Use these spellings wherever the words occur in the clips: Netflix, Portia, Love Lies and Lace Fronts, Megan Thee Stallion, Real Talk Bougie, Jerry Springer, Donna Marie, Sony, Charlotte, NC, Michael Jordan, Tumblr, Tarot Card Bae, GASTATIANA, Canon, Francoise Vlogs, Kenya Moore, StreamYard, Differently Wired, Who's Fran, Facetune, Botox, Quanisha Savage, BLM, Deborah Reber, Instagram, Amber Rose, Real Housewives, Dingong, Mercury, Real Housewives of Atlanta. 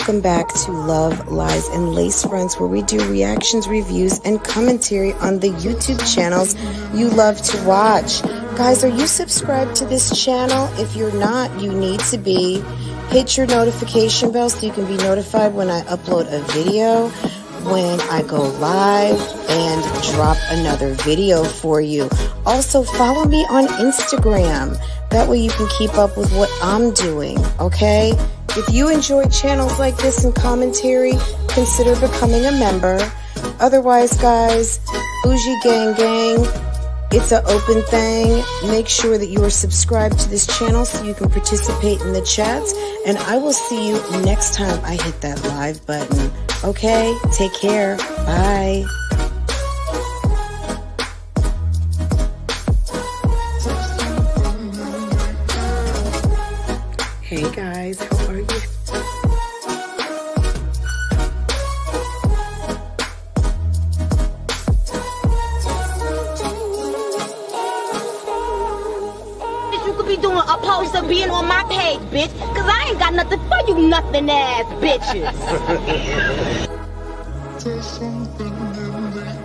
welcome back to Love Lies and Lace Fronts, where we do reactions, reviews, and commentary on the YouTube channels you love to watch. Guys, are you subscribed to this channel? If you're not, you need to be. Hit your notification bell so you can be notified when I upload a video, when I go live, and drop another video for you. Also, follow me on Instagram. That way you can keep up with what I'm doing, okay? If you enjoy channels like this and commentary, consider becoming a member. Otherwise, guys, Bougie Gang Gang, it's an open thing. Make sure that you are subscribed to this channel so you can participate in the chats. And I will see you next time I hit that live button. Okay, take care. Bye. Hey guys, how are you? You could be doing opposed to being on my page, bitch, cause I ain't got nothing for you nothing ass bitches. There's something in the air.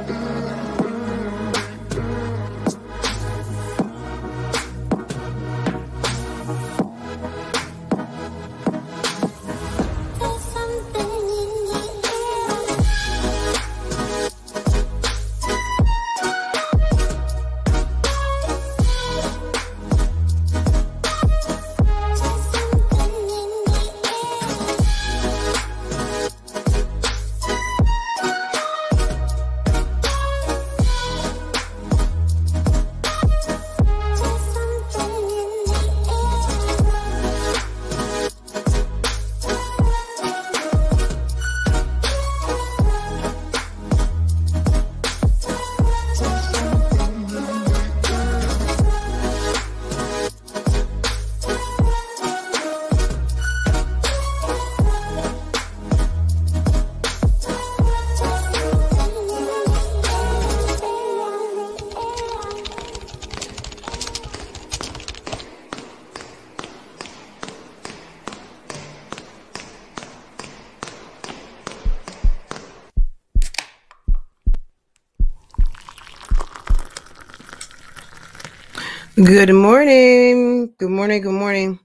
Good morning. Good morning. Good morning.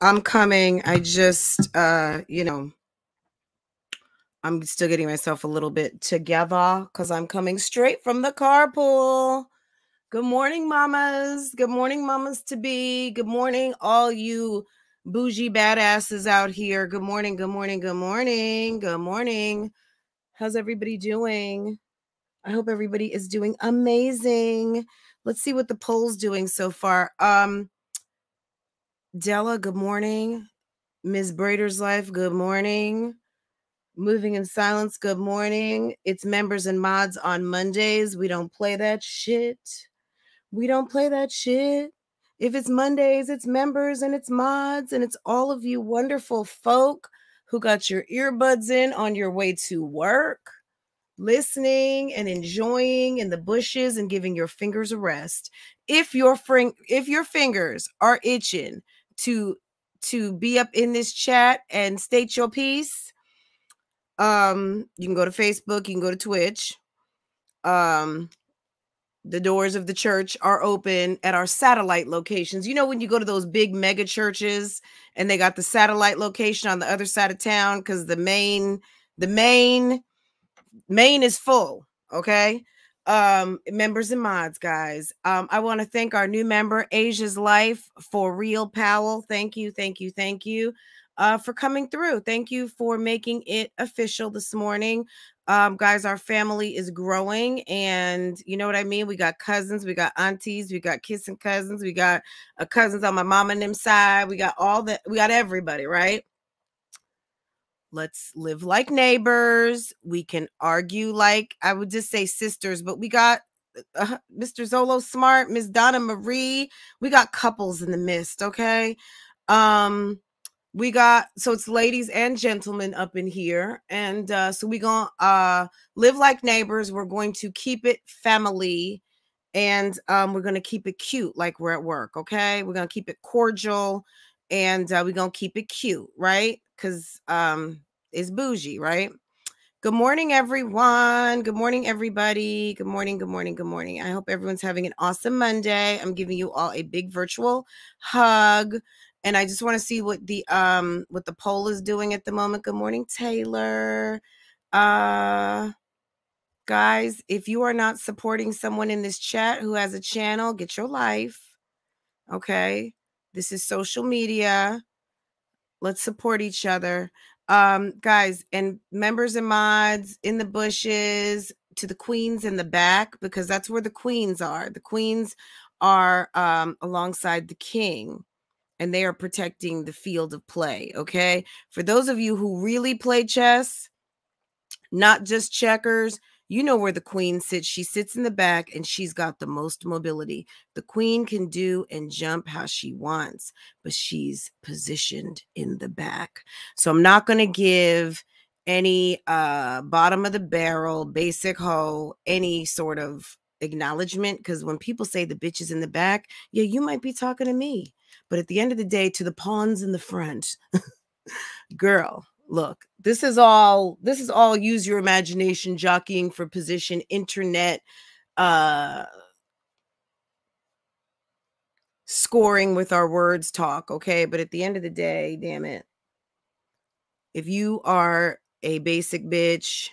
I'm coming. I just, I'm still getting myself a little bit together because I'm coming straight from the carpool. Good morning, mamas. Good morning, mamas to be. Good morning, all you bougie badasses out here. Good morning. Good morning. Good morning. Good morning. How's everybody doing? I hope everybody is doing amazing. Let's see what the poll's doing so far. Della, good morning. Ms. Brader's Life, good morning. Moving in Silence, good morning. It's members and mods on Mondays. We don't play that shit. We don't play that shit. If it's Mondays, it's members and it's mods, and it's all of you wonderful folk who got your earbuds in on your way to work, listening and enjoying in the bushes and giving your fingers a rest. If your fingers are itching to be up in this chat and state your piece, you can go to Facebook, you can go to Twitch. The doors of the church are open at our satellite locations. You know, when you go to those big mega churches and they got the satellite location on the other side of town because the main is full, okay? Members and mods, guys. I want to thank our new member, Asia's Life, for Real Powell. Thank you, thank you, thank you for coming through. Thank you for making it official this morning. Guys, our family is growing, and you know what I mean? We got cousins, we got aunties, we got kissing cousins, we got cousins on my mom and them side. We got all that. We got everybody, right? Let's live like neighbors. We can argue like, I would just say sisters, but we got Mr. Zolo Smart, Miss Donna Marie. We got couples in the midst, okay? We got, so it's ladies and gentlemen up in here. And so we gonna live like neighbors. We're going to keep it family, and we're gonna keep it cute like we're at work, okay? We're gonna keep it cordial, and we're gonna keep it cute, right? Because is bougie, right? Good morning, everyone. Good morning, everybody. Good morning, good morning, good morning. I hope everyone's having an awesome Monday. I'm giving you all a big virtual hug. And I just want to see what the poll is doing at the moment. Good morning, Taylor. Guys, if you are not supporting someone in this chat who has a channel, get your life. Okay. This is social media. Let's support each other. Guys, and members and mods in the bushes, to the queens in the back, because that's where the queens are. The queens are alongside the king, and they are protecting the field of play, okay? For those of you who really play chess, not just checkers, you know where the queen sits. She sits in the back, and she's got the most mobility. The queen can do and jump how she wants, but she's positioned in the back. So I'm not going to give any bottom of the barrel, basic hoe, any sort of acknowledgement, because when people say the bitch is in the back, yeah, you might be talking to me. But at the end of the day, to the pawns in the front, girl. Look, this is all use your imagination, jockeying for position, internet, scoring with our words talk, okay? But at the end of the day, damn it, if you are a basic bitch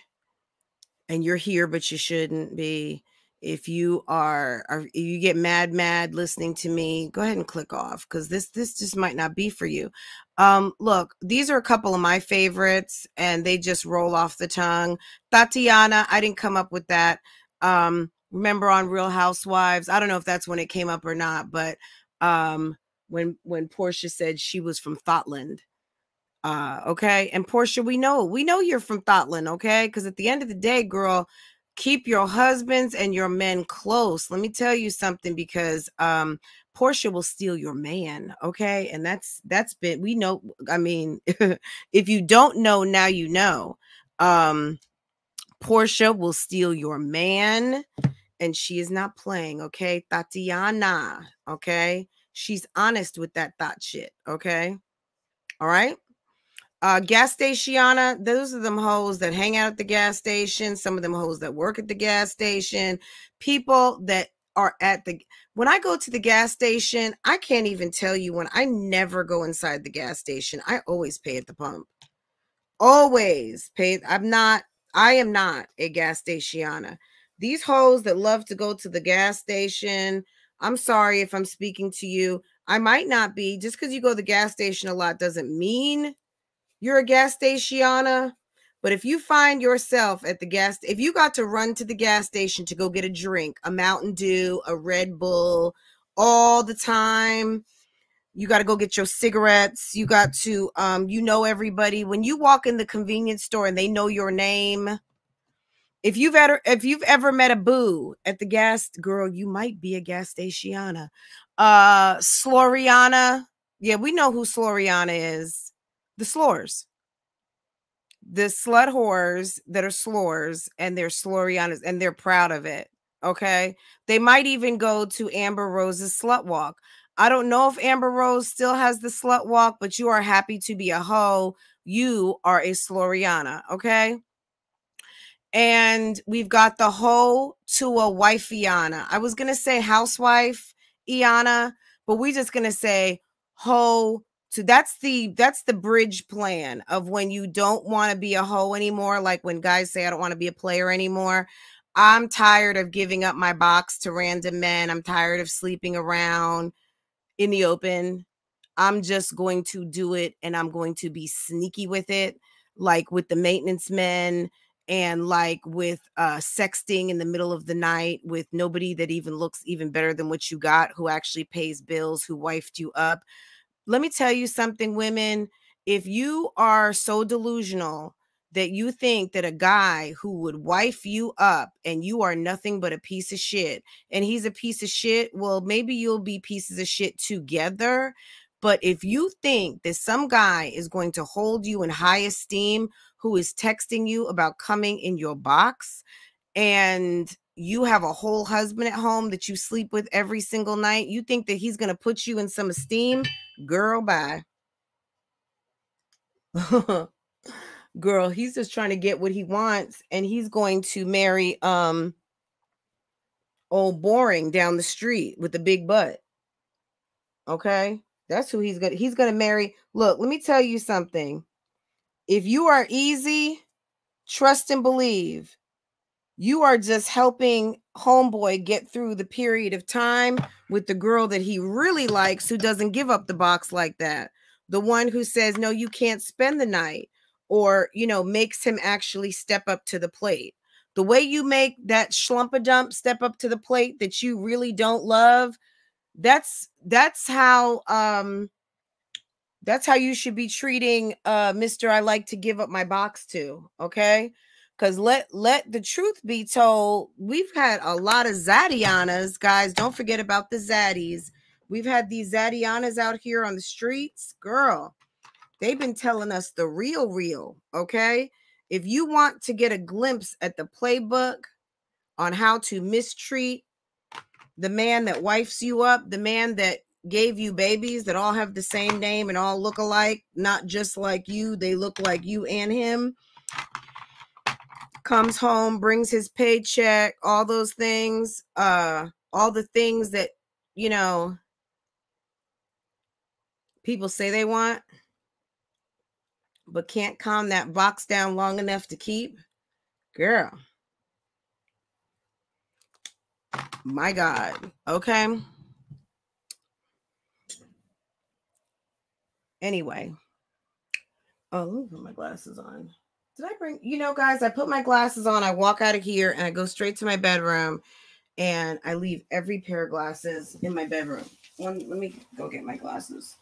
and you're here, but you shouldn't be, if you are you get mad listening to me, go ahead and click off, because this just might not be for you. Look, these are a couple of my favorites, and they just roll off the tongue. Tatiana, I didn't come up with that. Remember on Real Housewives, I don't know if that's when it came up or not, but when Portia said she was from Thotland. Okay, and Portia, we know you're from Thotland, okay? Because at the end of the day, girl, keep your husbands and your men close. Let me tell you something, because Portia will steal your man, okay? And that's been, we know, I mean, if you don't know, now you know. Portia will steal your man, and she is not playing, okay? Tatiana, okay? She's honest with that thought shit, okay? All right? Gas stationa, those are them hoes that hang out at the gas station. Some of them hoes that work at the gas station. People that are at the, when I go to the gas station, I can't even tell you when. I never go inside the gas station. I always pay at the pump. Always pay. I am not a gas stationa. These hoes that love to go to the gas station, I'm sorry if I'm speaking to you. I might not be. Just because you go to the gas station a lot doesn't mean you're a gas stationa. But if you find yourself at the gas, if you got to run to the gas station to go get a drink, a Mountain Dew, a Red Bull all the time, you got to go get your cigarettes, you got to, you know everybody. When you walk in the convenience store and they know your name, if you've ever met a boo at the gas, girl, you might be a gas stationa. Sloriana, yeah, we know who Sloriana is. The slores, the slut whores that are slores, and they're slorianas, and they're proud of it, okay? They might even go to Amber Rose's slut walk. I don't know if Amber Rose still has the slut walk, but you are happy to be a hoe. You are a sloriana, okay? And we've got the hoe to a wifeiana. I was going to say housewife-iana, but we're just going to say hoe. So that's the bridge plan of when you don't want to be a hoe anymore. Like when guys say, I don't want to be a player anymore. I'm tired of giving up my box to random men. I'm tired of sleeping around in the open. I'm just going to do it, and I'm going to be sneaky with it. Like with the maintenance men, and like with sexting in the middle of the night with nobody that even looks even better than what you got, who actually pays bills, who wifed you up. Let me tell you something, women. If you are so delusional that you think that a guy who would wife you up, and you are nothing but a piece of shit, and he's a piece of shit, well, maybe you'll be pieces of shit together. But if you think that some guy is going to hold you in high esteem, who is texting you about coming in your box, and you have a whole husband at home that you sleep with every single night, you think that he's going to put you in some esteem? Girl, bye. girl, he's just trying to get what he wants, and he's going to marry old boring down the street with the big butt. Okay, that's who he's gonna marry. Look, let me tell you something. If you are easy, trust and believe, you are just helping homeboy get through the period of time with the girl that he really likes, who doesn't give up the box like that. The one who says, no, you can't spend the night, or, you know, makes him actually step up to the plate. The way you make that schlumpadump step up to the plate that you really don't love, that's how you should be treating Mr. I like to give up my box to, okay? Because let the truth be told, we've had a lot of Zaddianas, guys. Don't forget about the Zaddies. We've had these Zaddianas out here on the streets. Girl, they've been telling us the real, okay? If you want to get a glimpse at the playbook on how to mistreat the man that wifes you up, the man that gave you babies that all have the same name and all look alike, not just like you, they look like you and him, comes home, brings his paycheck, all those things, all the things that, you know, people say they want, but can't calm that box down long enough to keep. Girl. My God. Okay. Anyway. Oh, let me put my glasses on. Did I bring, you know, guys, I put my glasses on, I walk out of here, and I go straight to my bedroom, and I leave every pair of glasses in my bedroom. Let me go get my glasses.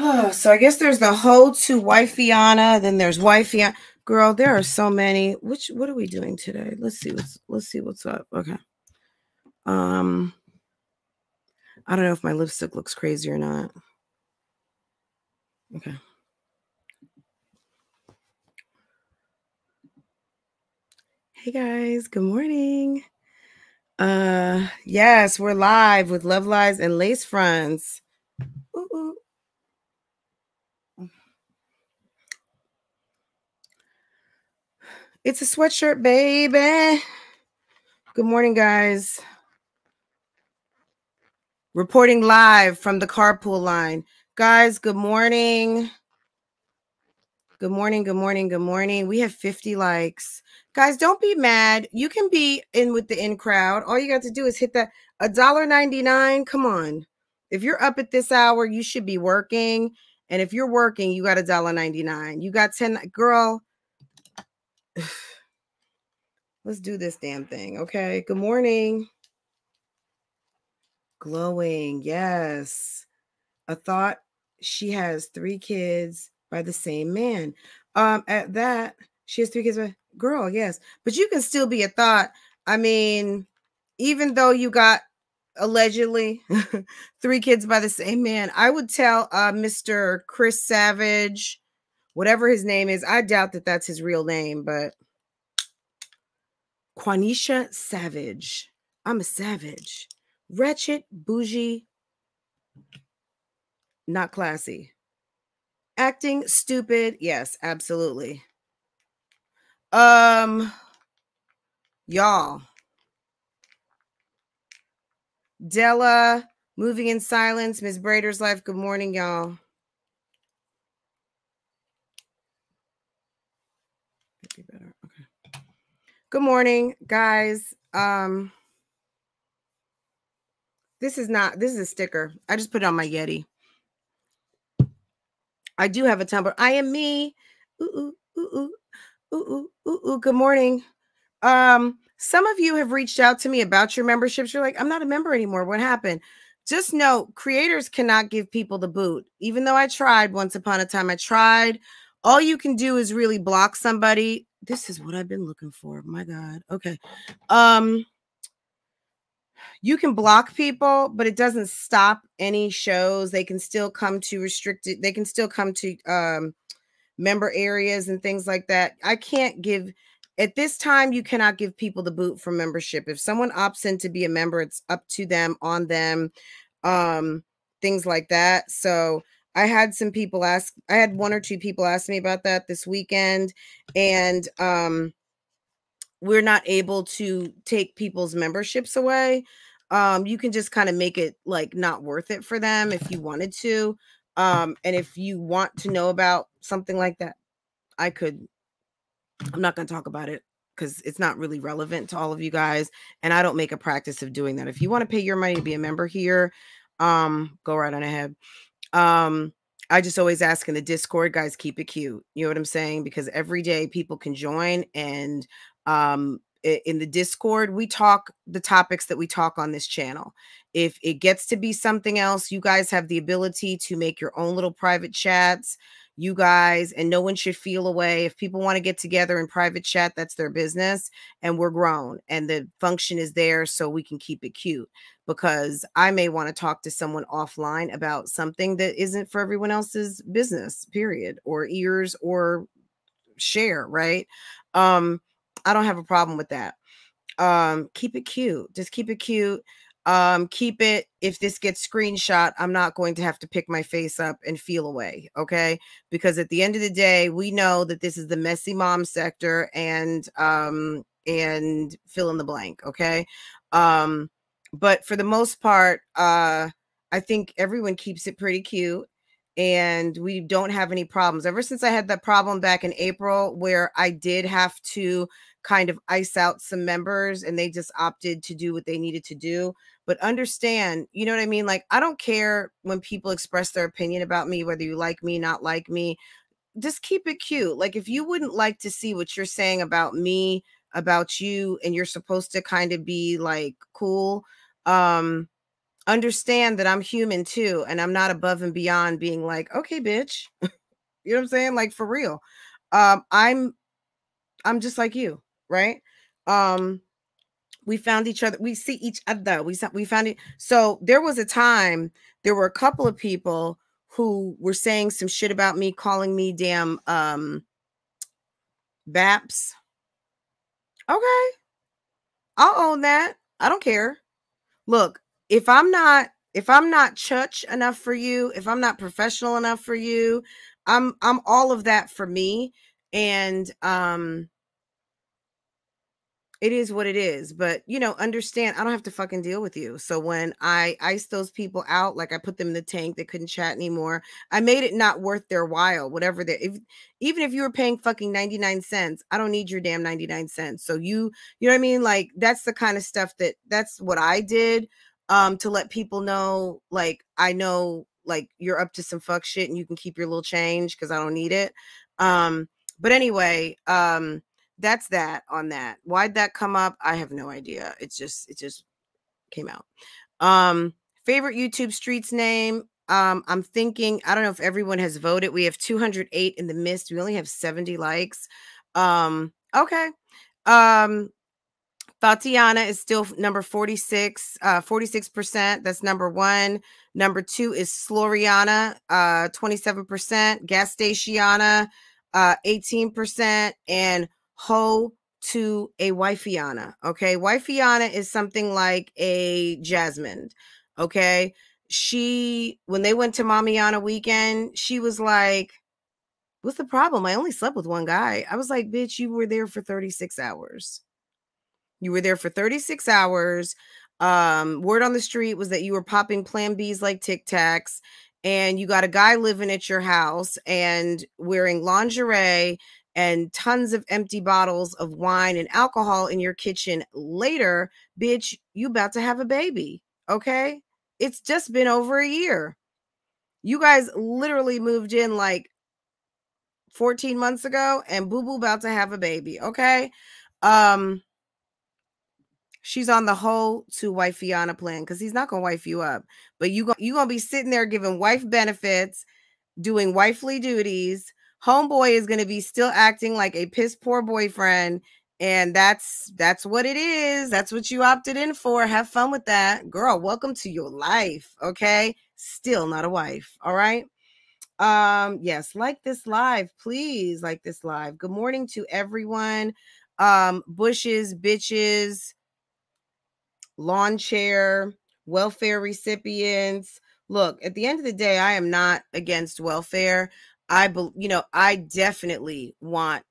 Oh, so I guess there's the hoe to wifeiana, then there's wifeiana. Girl, there are so many. What are we doing today? Let's see what's up. Okay. I don't know if my lipstick looks crazy or not. Okay. Hey guys, good morning. Yes, we're live with Love Lies and Lace Fronts. Ooh. It's a sweatshirt, baby. Good morning, guys. Reporting live from the carpool line. Guys, good morning. Good morning, good morning, good morning. We have 50 likes. Guys, don't be mad. You can be in with the in crowd. All you got to do is hit that $1.99. Come on. If you're up at this hour, you should be working. And if you're working, you got $1.99. You got 10, girl. Let's do this damn thing. Okay. Good morning. Glowing. Yes. A thought. She has 3 kids by the same man. At that, she has 3 kids by girl. Yes. But you can still be a thought. I mean, even though you got allegedly 3 kids by the same man, I would tell Mr. Chris Savage, whatever his name is, I doubt that that's his real name, but Quanisha Savage. I'm a savage. Wretched, bougie, not classy. Acting stupid. Yes, absolutely. Y'all. Della, moving in silence. Ms. Brader's life. Good morning, y'all. Better. Okay. Good morning, guys. This is a sticker. I just put it on my Yeti. I do have a Tumblr. I am me. Ooh, ooh, ooh, ooh, ooh, ooh, ooh. Good morning. Some of you have reached out to me about your memberships. You're like, I'm not a member anymore. What happened? Just know, creators cannot give people the boot. Even though I tried once upon a time, I tried. All you can do is really block somebody. This is what I've been looking for. My God. Okay. you can block people, but it doesn't stop any shows. They can still come to restricted. They can still come to member areas and things like that. I can't give at this time. You cannot give people the boot for membership. If someone opts in to be a member, it's up to them, on them, things like that. So I had some people ask, I had one or two people ask me about that this weekend, and we're not able to take people's memberships away. You can just kind of make it like not worth it for them if you wanted to. And if you want to know about something like that, I'm not going to talk about it because it's not really relevant to all of you guys. And I don't make a practice of doing that. If you want to pay your money to be a member here, go right on ahead. I just always ask in the Discord, guys, keep it cute. You know what I'm saying? Because every day people can join, and in the Discord, we talk the topics that we talk on this channel. If it gets to be something else, you guys have the ability to make your own little private chats, you guys, and no one should feel away. If people want to get together in private chat, that's their business, and we're grown and the function is there so we can keep it cute, because I may want to talk to someone offline about something that isn't for everyone else's business, period, or ears or share, right? I don't have a problem with that. Keep it cute. Just keep it cute. Keep it, if this gets screenshot, I'm not going to have to pick my face up and feel away, okay? Because at the end of the day, we know that this is the messy mom sector, and fill in the blank, okay? But for the most part, I think everyone keeps it pretty cute, and we don't have any problems. Ever since I had that problem back in April where I did have to kind of ice out some members and they just opted to do what they needed to do. But understand, you know what I mean? Like, I don't care when people express their opinion about me, whether you like me, not like me, just keep it cute. Like, if you wouldn't like to see what you're saying about me, about you, and you're supposed to kind of be like cool, understand that I'm human too, and I'm not above and beyond being like, okay, bitch. You know what I'm saying? Like, for real. I'm just like you, right? We found each other. We see each other. We found it. So there was a time, there were a couple of people who were saying some shit about me, calling me damn baps. Okay. I'll own that. I don't care. Look, if I'm not church enough for you, if I'm not professional enough for you, I'm all of that for me. And, it is what it is, but you know, understand, I don't have to fucking deal with you. So when I ice those people out, like I put them in the tank, they couldn't chat anymore. I made it not worth their while, whatever they, even if you were paying fucking 99 cents, I don't need your damn 99 cents. So you know what I mean? Like, that's the kind of stuff that's what I did. To let people know, like, I know, like, you're up to some fuck shit and you can keep your little change because I don't need it. But anyway, that's that on that. Why'd that come up? I have no idea. It just came out. Favorite YouTube streets name. I'm thinking, I don't know if everyone has voted. We have 208 in the mist. We only have 70 likes. Okay. Tatiana is still number 46, 46%. That's number one. Number two is Sloriana, 27%. Gastatiana, 18%. And Ho to a Wifeiana. Okay. Wifeiana is something like a Jasmine. Okay. When they went to Mamiana weekend, she was like, what's the problem? I only slept with one guy. I was like, bitch, you were there for 36 hours. You were there for 36 hours. Word on the street was that you were popping Plan Bs like Tic Tacs, and you got a guy living at your house and wearing lingerie and tons of empty bottles of wine and alcohol in your kitchen later. Bitch, you about to have a baby, okay? It's just been over a year. You guys literally moved in like 14 months ago, and boo-boo about to have a baby, okay? She's on the whole to Wifeiana plan because he's not going to wife you up. But you going to be sitting there giving wife benefits, doing wifely duties. Homeboy is going to be still acting like a piss poor boyfriend. And that's what it is. That's what you opted in for. Have fun with that. Girl, welcome to your life, okay? Still not a wife, all right? Yes, like this live, please like this live. Good morning to everyone. Bushes, bitches, lawn chair, welfare recipients. Look, at the end of the day, I am not against welfare. I definitely want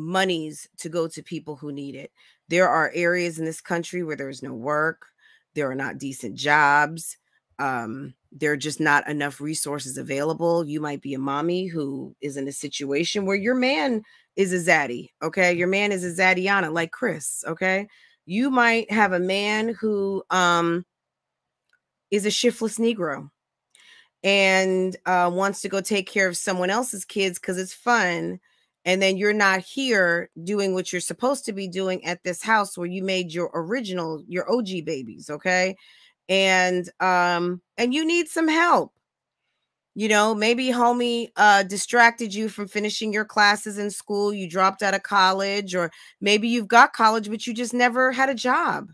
monies to go to people who need it. There are areas in this country where there is no work. There are not decent jobs. There are just not enough resources available. You might be a mommy who is in a situation where your man is a zaddy, okay? Your man is a zaddiana, like Chris, okay? You might have a man who is a shiftless Negro and wants to go take care of someone else's kids because it's fun. And then you're not here doing what you're supposed to be doing at this house where you made your original, your OG babies, okay? And you need some help. You know, maybe homie distracted you from finishing your classes in school. You dropped out of college, or maybe you've got college, but you just never had a job.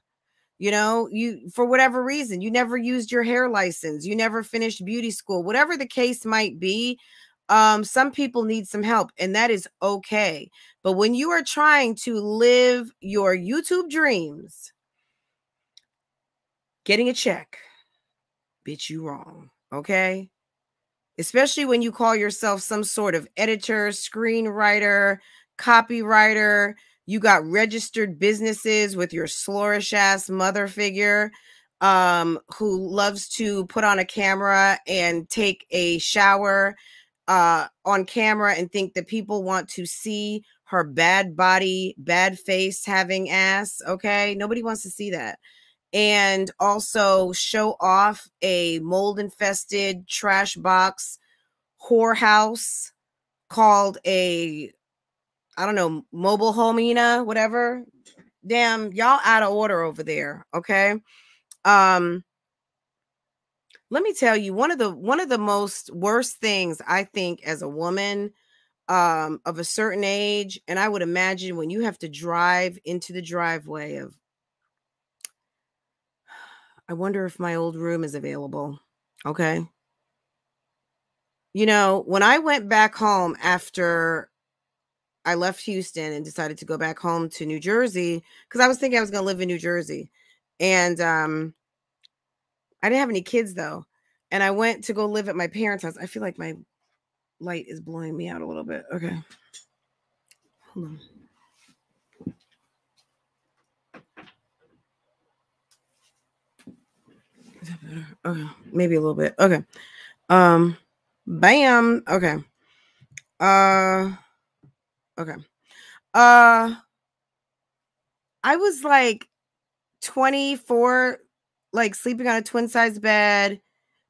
You know, you, for whatever reason, you never used your hair license. You never finished beauty school, whatever the case might be. Some people need some help, and that is okay. But when you are trying to live your YouTube dreams, getting a check, bitch, you wrong, okay? Especially when you call yourself some sort of editor, screenwriter, copywriter. You got registered businesses with your slorish ass mother figure who loves to put on a camera and take a shower on camera and think that people want to see her bad body, bad face, having ass, okay? Nobody wants to see that. And also show off a mold-infested trash box whorehouse called a, I don't know, mobile homeina, whatever. Damn, y'all out of order over there, okay? Let me tell you, one of the most worst things I think as a woman of a certain age, and I would imagine when you have to drive into the driveway of, I wonder if my old room is available, okay? You know, when I went back home after I left Houston and decided to go back home to New Jersey, because I was thinking I was going to live in New Jersey. And I didn't have any kids, though. And I went to go live at my parents' house. I feel like my light is blowing me out a little bit. Okay. Hold on. Is that better? Okay. Maybe a little bit. Okay. Bam. Okay. Okay. I was like 24, like sleeping on a twin size bed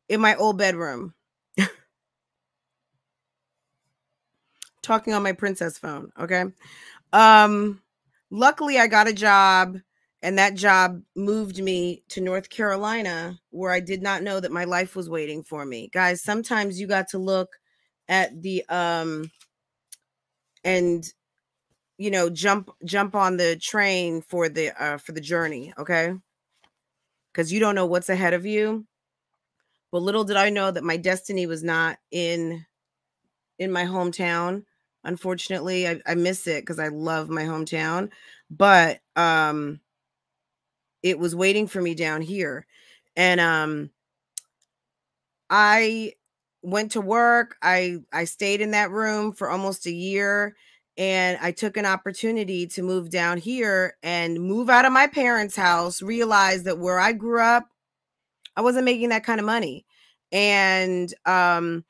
in my old bedroom. Talking on my princess phone. Okay. Luckily I got a job, and that job moved me to North Carolina, where I did not know that my life was waiting for me. Guys, sometimes you got to look at the, and, you know, jump on the train for the journey, okay? Because you don't know what's ahead of you. But little did I know that my destiny was not in my hometown. Unfortunately, I miss it because I love my hometown. But it was waiting for me down here. And I went to work. I stayed in that room for almost a year, and I took an opportunity to move down here and move out of my parents' house, realize that where I grew up, I wasn't making that kind of money. And my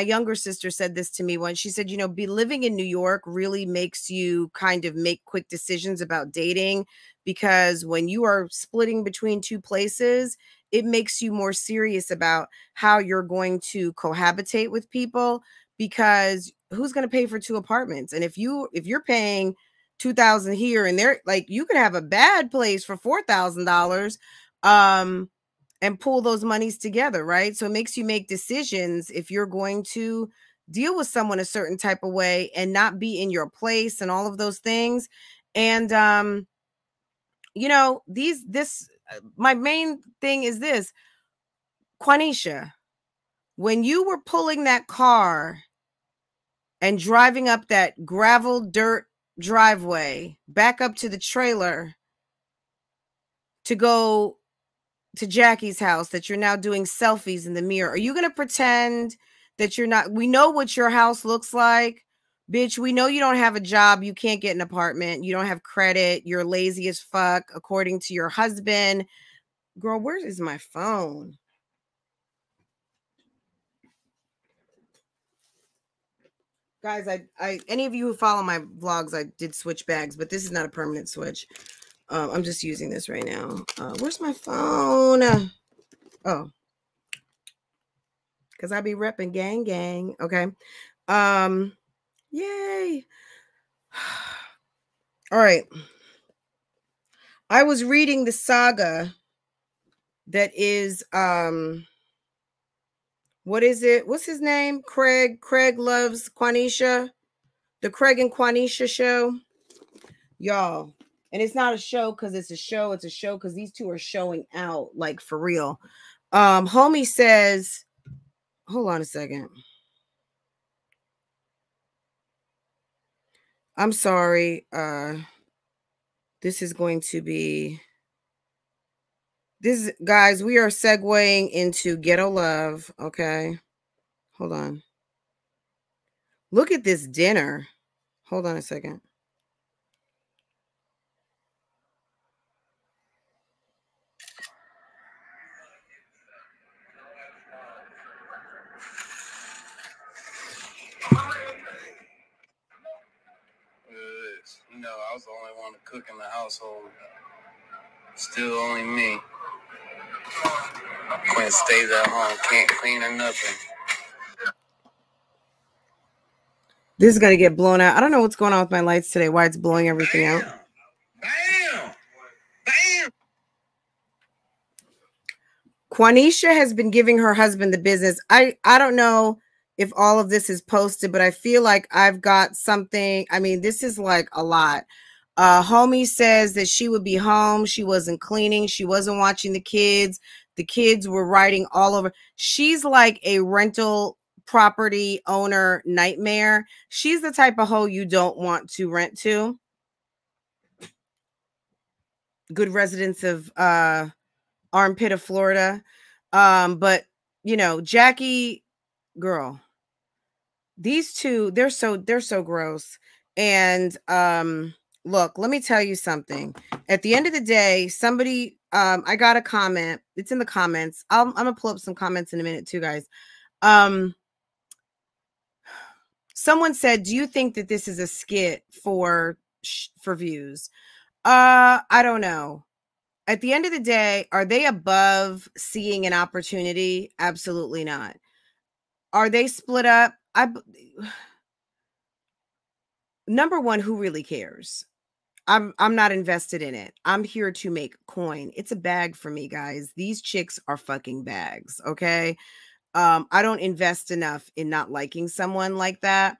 younger sister said this to me once. She said, you know, be living in New York really makes you kind of make quick decisions about dating, because when you are splitting between two places, it makes you more serious about how you're going to cohabitate with people, because who's going to pay for two apartments? And if you're paying $2,000 here and there, like, you could have a bad place for $4,000 and pull those monies together, right? So it makes you make decisions if you're going to deal with someone a certain type of way and not be in your place and all of those things. And, you know, my main thing is this, Quanisha, when you were pulling that car and driving up that gravel dirt driveway back up to the trailer to go to Jackie's house that you're now doing selfies in the mirror, are you going to pretend that you're not? We know what your house looks like. Bitch, we know you don't have a job. You can't get an apartment. You don't have credit. You're lazy as fuck, according to your husband. Girl, where is my phone? Guys, any of you who follow my vlogs, I did switch bags, but this is not a permanent switch. I'm just using this right now. Where's my phone? Oh. Because I be repping gang, gang. Okay. Yay. All right. I was reading the saga that is, what is it? What's his name? Craig. Craig Loves Quanisha. The Craig and Quanisha Show. Y'all. And it's not a show because it's a show. It's a show because these two are showing out, like, for real. Homie says, hold on a second. I'm sorry. This is going to be this, guys. We are segueing into ghetto love. Okay, hold on. Look at this dinner. Hold on a second. No, I was the only one to cook in the household. Still only me. Quinn stays at home, can't clean or nothing. This is going to get blown out. I don't know what's going on with my lights today, why it's blowing everything out. Bam! Bam! Quanisha has been giving her husband the business. I don't know if all of this is posted, but I feel like I've got something. I mean, this is like a lot. Homie says that she would be home. She wasn't cleaning. She wasn't watching the kids. The kids were riding all over. She's like a rental property owner nightmare. She's the type of hoe you don't want to rent to. Good residents of armpit of Florida. But, you know, Jackie, girl. These two, they're so gross. And look, let me tell you something. At the end of the day, somebody, I got a comment. It's in the comments. I'm gonna pull up some comments in a minute too, guys. Someone said, "Do you think that this is a skit for views?" I don't know. At the end of the day, are they above seeing an opportunity? Absolutely not. Are they split up? Number one, who really cares? I'm not invested in it. I'm here to make coin. It's a bag for me, guys. These chicks are fucking bags, okay? I don't invest enough in not liking someone like that.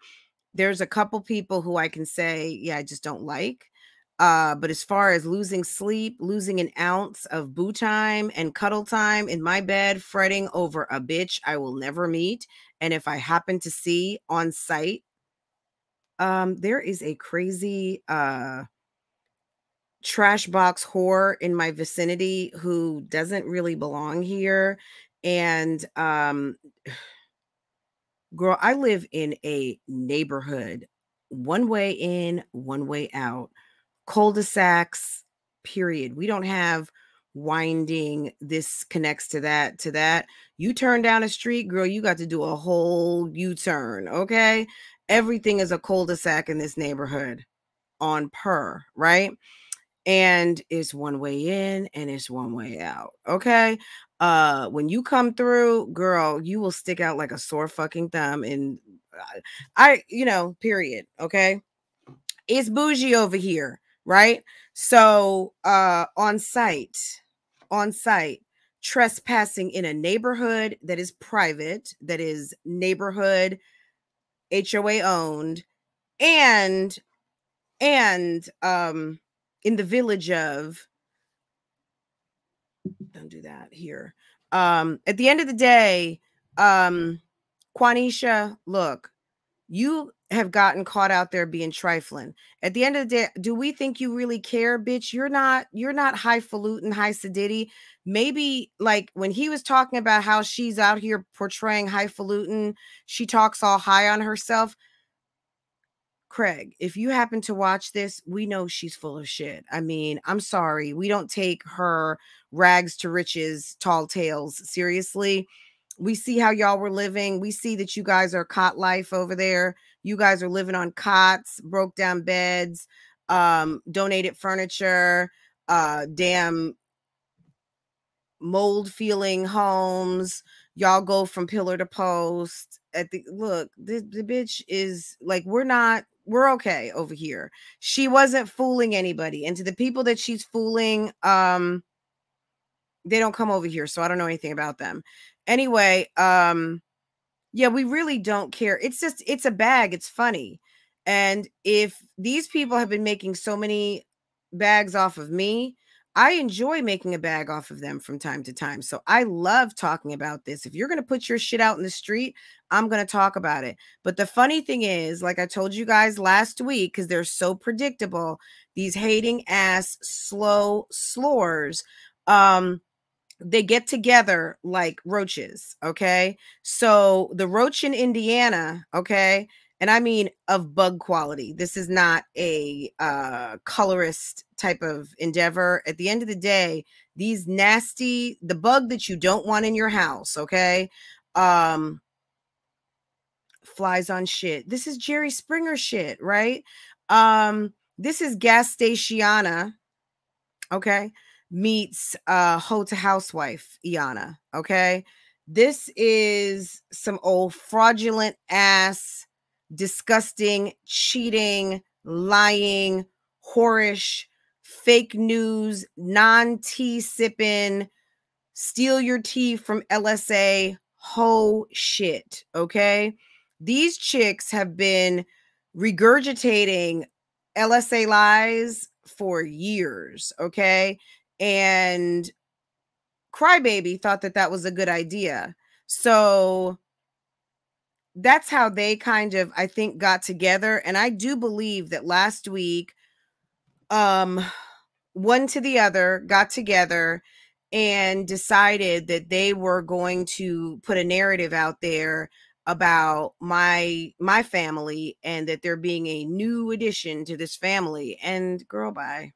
There's a couple people who I can say, yeah, I just don't like. But as far as losing sleep, losing an ounce of boo time and cuddle time in my bed, fretting over a bitch I will never meet, and if I happen to see on site, there is a crazy trash box whore in my vicinity who doesn't really belong here. And girl, I live in a neighborhood, one way in, one way out. Cul-de-sacs, period. We don't have winding, this connects to that, to that. You turn down a street, girl, you got to do a whole U-turn, okay? Everything is a cul-de-sac in this neighborhood on per, right? And it's one way in and it's one way out, okay? When you come through, girl, you will stick out like a sore fucking thumb, and you know, period, okay? It's bougie over here. Right? So, on site, trespassing in a neighborhood that is private, that is neighborhood HOA owned, and in the village of, don't do that here. At the end of the day, Quanisha, look, you have gotten caught out there being trifling. At the end of the day, do we think you really care, bitch? You're not highfalutin, high sedity. Maybe like when he was talking about how she's out here portraying highfalutin, she talks all high on herself. Craig, if you happen to watch this, we know she's full of shit. I mean, I'm sorry. We don't take her rags to riches, tall tales seriously. We see how y'all were living. We see that you guys are cot life over there. You guys are living on cots, broke down beds, donated furniture, damn mold feeling homes. Y'all go from pillar to post. At the look, the bitch is like, we're okay over here. She wasn't fooling anybody. And to the people that she's fooling, they don't come over here, so I don't know anything about them. Anyway, yeah, we really don't care. It's just, it's a bag. It's funny. And if these people have been making so many bags off of me, I enjoy making a bag off of them from time to time. So I love talking about this. If you're going to put your shit out in the street, I'm going to talk about it. But the funny thing is, like I told you guys last week, because they're so predictable, these hating ass slow slores, they get together like roaches, okay? So the roach in Indiana, okay? And I mean of bug quality. This is not a colorist type of endeavor. At the end of the day, these nasty, the bug that you don't want in your house, okay? Flies on shit. This is Jerry Springer shit, right? This is Gastatiana, okay? Meets Hotel Housewife Iana, okay? This is some old fraudulent ass, disgusting, cheating, lying, whorish, fake news, non-tea sipping, steal your tea from LSA ho shit, okay? These chicks have been regurgitating LSA lies for years, okay? And Crybaby thought that that was a good idea. So that's how they kind of, I think, got together. And I do believe that last week, one to the other got together and decided that they were going to put a narrative out there about my family and that there being a new addition to this family. And girl, bye.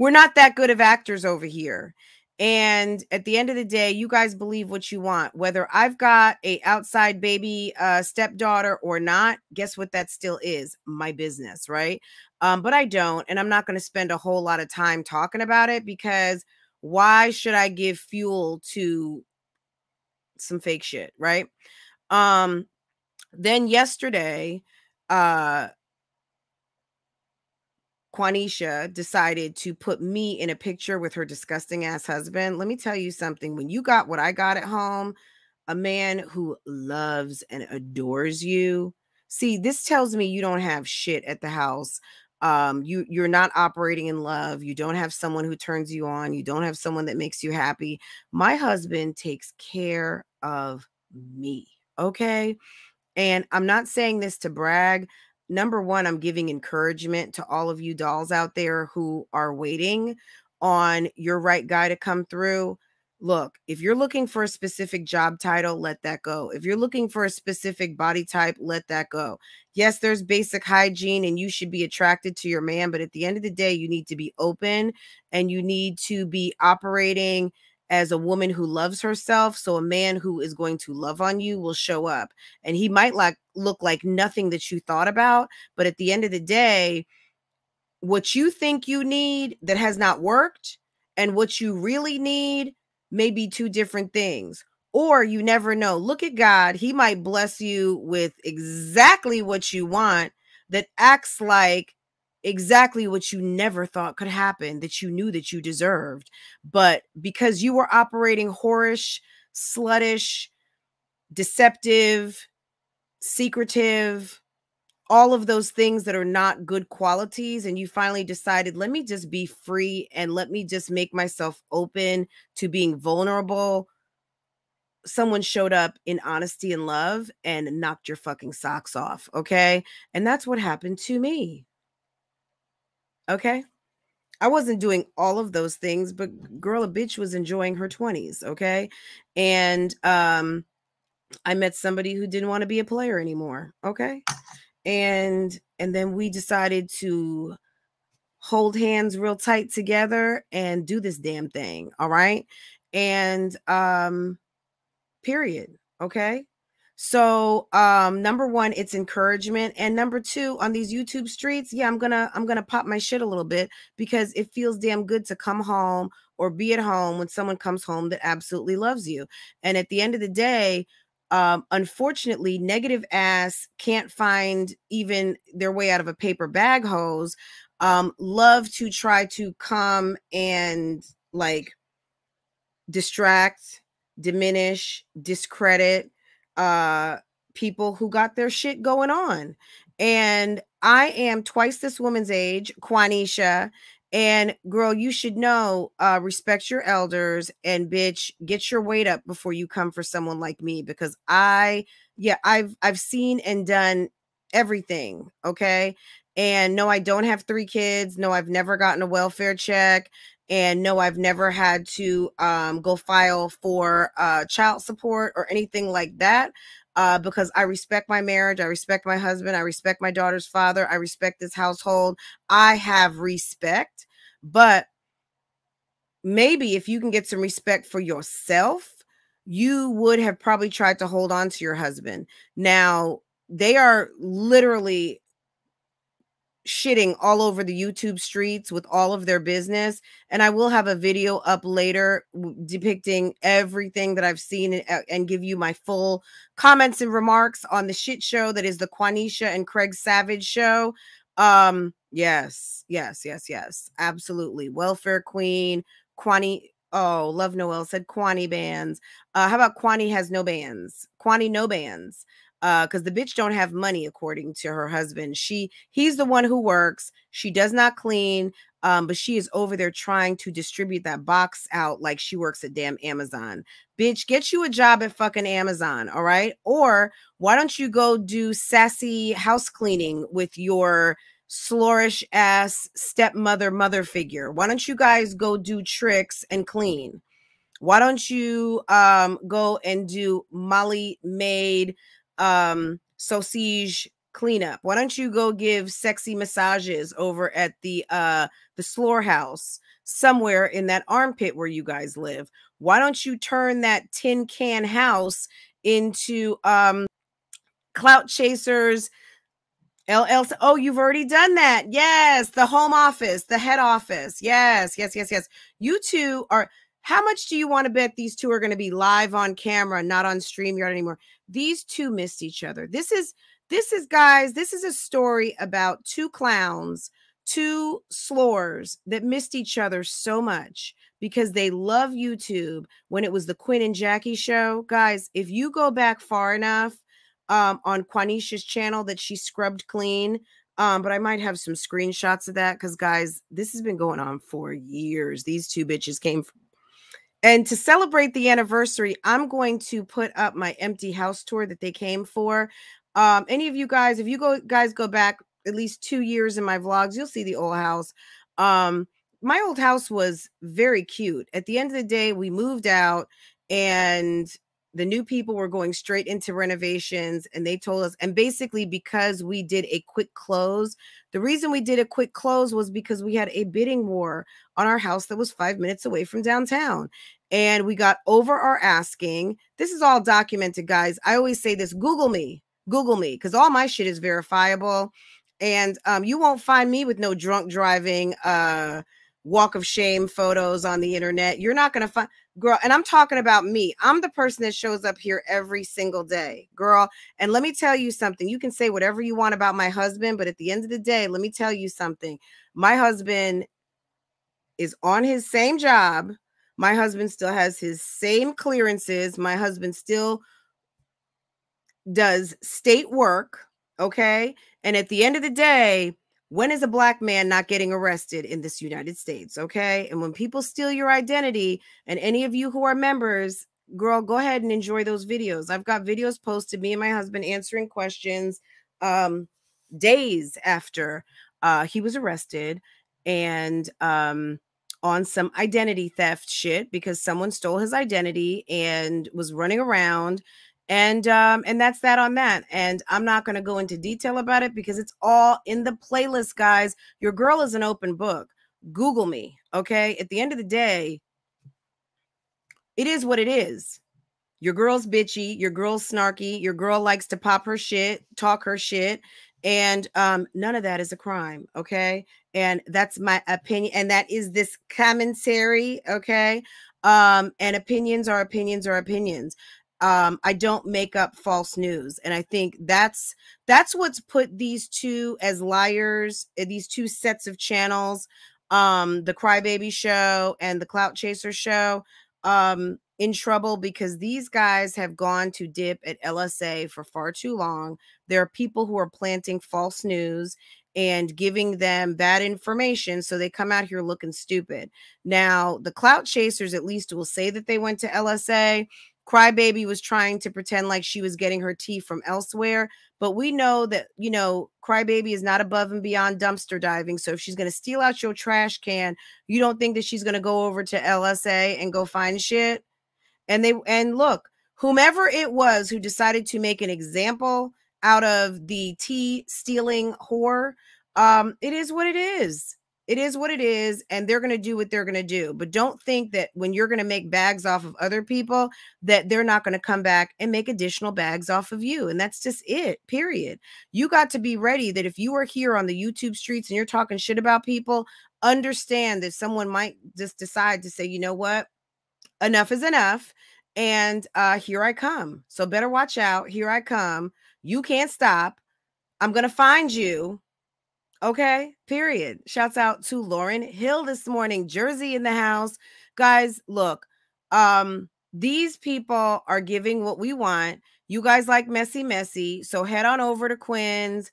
We're not that good of actors over here. And at the end of the day, you guys believe what you want. Whether I've got a outside baby stepdaughter or not, guess what that still is? My business, right? But I don't, and I'm not going to spend a whole lot of time talking about it because why should I give fuel to some fake shit, right? Then yesterday, Quanisha decided to put me in a picture with her disgusting ass husband. Let me tell you something. When you got what I got at home, a man who loves and adores you. See, this tells me you don't have shit at the house. You're not operating in love. You don't have someone who turns you on. You don't have someone that makes you happy. My husband takes care of me. Okay. And I'm not saying this to brag. Number one, I'm giving encouragement to all of you dolls out there who are waiting on your right guy to come through. Look, if you're looking for a specific job title, let that go. If you're looking for a specific body type, let that go. Yes, there's basic hygiene and you should be attracted to your man, but at the end of the day, you need to be open and you need to be operating as a woman who loves herself. So a man who is going to love on you will show up, and he might like look like nothing that you thought about. But at the end of the day, what you think you need that has not worked and what you really need may be two different things, or you never know. Look at God. He might bless you with exactly what you want that acts like exactly what you never thought could happen, that you knew that you deserved. But because you were operating whorish, sluttish, deceptive, secretive, all of those things that are not good qualities, and you finally decided, let me just be free and let me just make myself open to being vulnerable. Someone showed up in honesty and love and knocked your fucking socks off, okay? And that's what happened to me, okay? I wasn't doing all of those things, but girl, a bitch was enjoying her 20s, okay? And I met somebody who didn't want to be a player anymore, okay? And then we decided to hold hands real tight together and do this damn thing, all right? And period, okay? So number one, it's encouragement, and number two, on these YouTube streets, yeah, I'm gonna pop my shit a little bit, because it feels damn good to come home or be at home when someone comes home that absolutely loves you. And at the end of the day, unfortunately, negative ass can't find even their way out of a paper bag hose. Love to try to come and like distract, diminish, discredit people who got their shit going on. And I am twice this woman's age, Quanisha. And girl, you should know, respect your elders, and bitch, get your weight up before you come for someone like me, because I've seen and done everything. Okay. And no, I don't have 3 kids. No, I've never gotten a welfare check. And no, I've never had to go file for child support or anything like that. Because I respect my marriage, I respect my husband, I respect my daughter's father, I respect this household. I have respect, but maybe if you can get some respect for yourself, you would have probably tried to hold on to your husband. Now, they are literally shitting all over the YouTube streets with all of their business. And I will have a video up later depicting everything that I've seen and give you my full comments and remarks on the shit show that is the Quanisha and Craig Savage show. Yes. Absolutely. Welfare Queen, Quani. Oh, Love Noel said Quani bands. How about Quani has no bands? Quani no bands. Because the bitch don't have money, according to her husband. He's the one who works. She does not clean, but she is over there trying to distribute that box out like she works at damn Amazon. Bitch, get you a job at fucking Amazon, all right? Or why don't you go do sassy house cleaning with your slorish ass stepmother mother figure? Why don't you guys go do tricks and clean? Why don't you go and do Molly made sausage cleanup? Why don't you go give sexy massages over at the Slore house somewhere in that armpit where you guys live? Why don't you turn that tin can house into Clout Chasers LLC? Oh, you've already done that. Yes, the home office, the head office. Yes. You two are... How much do you want to bet these two are going to be live on camera, not on StreamYard anymore? These two missed each other. This is guys, this is a story about 2 clowns, 2 slores that missed each other so much because they love YouTube when it was the Quinn and Jackie show. Guys, if you go back far enough on Quanisha's channel that she scrubbed clean, but I might have some screenshots of that because, guys, this has been going on for years. These 2 bitches came from... And to celebrate the anniversary, I'm going to put up my empty house tour that they came for. Any of you guys, if you guys go back at least 2 years in my vlogs, you'll see the old house. My old house was very cute. At the end of the day, we moved out and the new people were going straight into renovations, and they told us, and basically because we did a quick close, the reason we did a quick close was because we had a bidding war on our house that was 5 minutes away from downtown, and we got over our asking. This is all documented, guys. I always say this, Google me, because all my shit is verifiable, and you won't find me with no drunk driving, walk of shame photos on the internet. You're not going to find... Girl, and I'm talking about me. I'm the person that shows up here every single day, girl. And let me tell you something. You can say whatever you want about my husband, but at the end of the day, let me tell you something. My husband is on his same job. My husband still has his same clearances. My husband still does state work, okay? And at the end of the day, when is a black man not getting arrested in this United States, okay? And when people steal your identity, and any of you who are members, girl, go ahead and enjoy those videos. I've got videos posted, me and my husband answering questions days after he was arrested, and on some identity theft shit, because someone stole his identity and was running around. And that's that on that. And I'm not going to go into detail about it because it's all in the playlist, guys. Your girl is an open book. Google me. Okay. At the end of the day, it is what it is. Your girl's bitchy. Your girl's snarky. Your girl likes to pop her shit, talk her shit. And, none of that is a crime. Okay. And that's my opinion. And that is this commentary. Okay. And opinions are opinions are opinions. I don't make up false news. And I think that's what's put these two as liars, these two sets of channels, the Crybaby show and the Clout Chaser show, in trouble, because these guys have gone to dip at LSA for far too long. There are people who are planting false news and giving them bad information, so they come out here looking stupid. Now, the Clout Chasers at least will say that they went to LSA. Crybaby was trying to pretend like she was getting her tea from elsewhere, but we know that, you know, Crybaby is not above and beyond dumpster diving. So if she's going to steal out your trash can, you don't think that she's going to go over to LSA and go find shit? And look, whomever it was who decided to make an example out of the tea stealing whore, it is what it is. It is what it is, and they're going to do what they're going to do. But don't think that when you're going to make bags off of other people that they're not going to come back and make additional bags off of you. And that's just it, period. You got to be ready that if you are here on the YouTube streets and you're talking shit about people, understand that someone might just decide to say, you know what, enough is enough, and here I come. So better watch out. Here I come. You can't stop. I'm going to find you. Okay, period. Shouts out to Lauren Hill this morning. Jersey in the house. Guys, look, these people are giving what we want. You guys like messy. So head on over to Quinn's.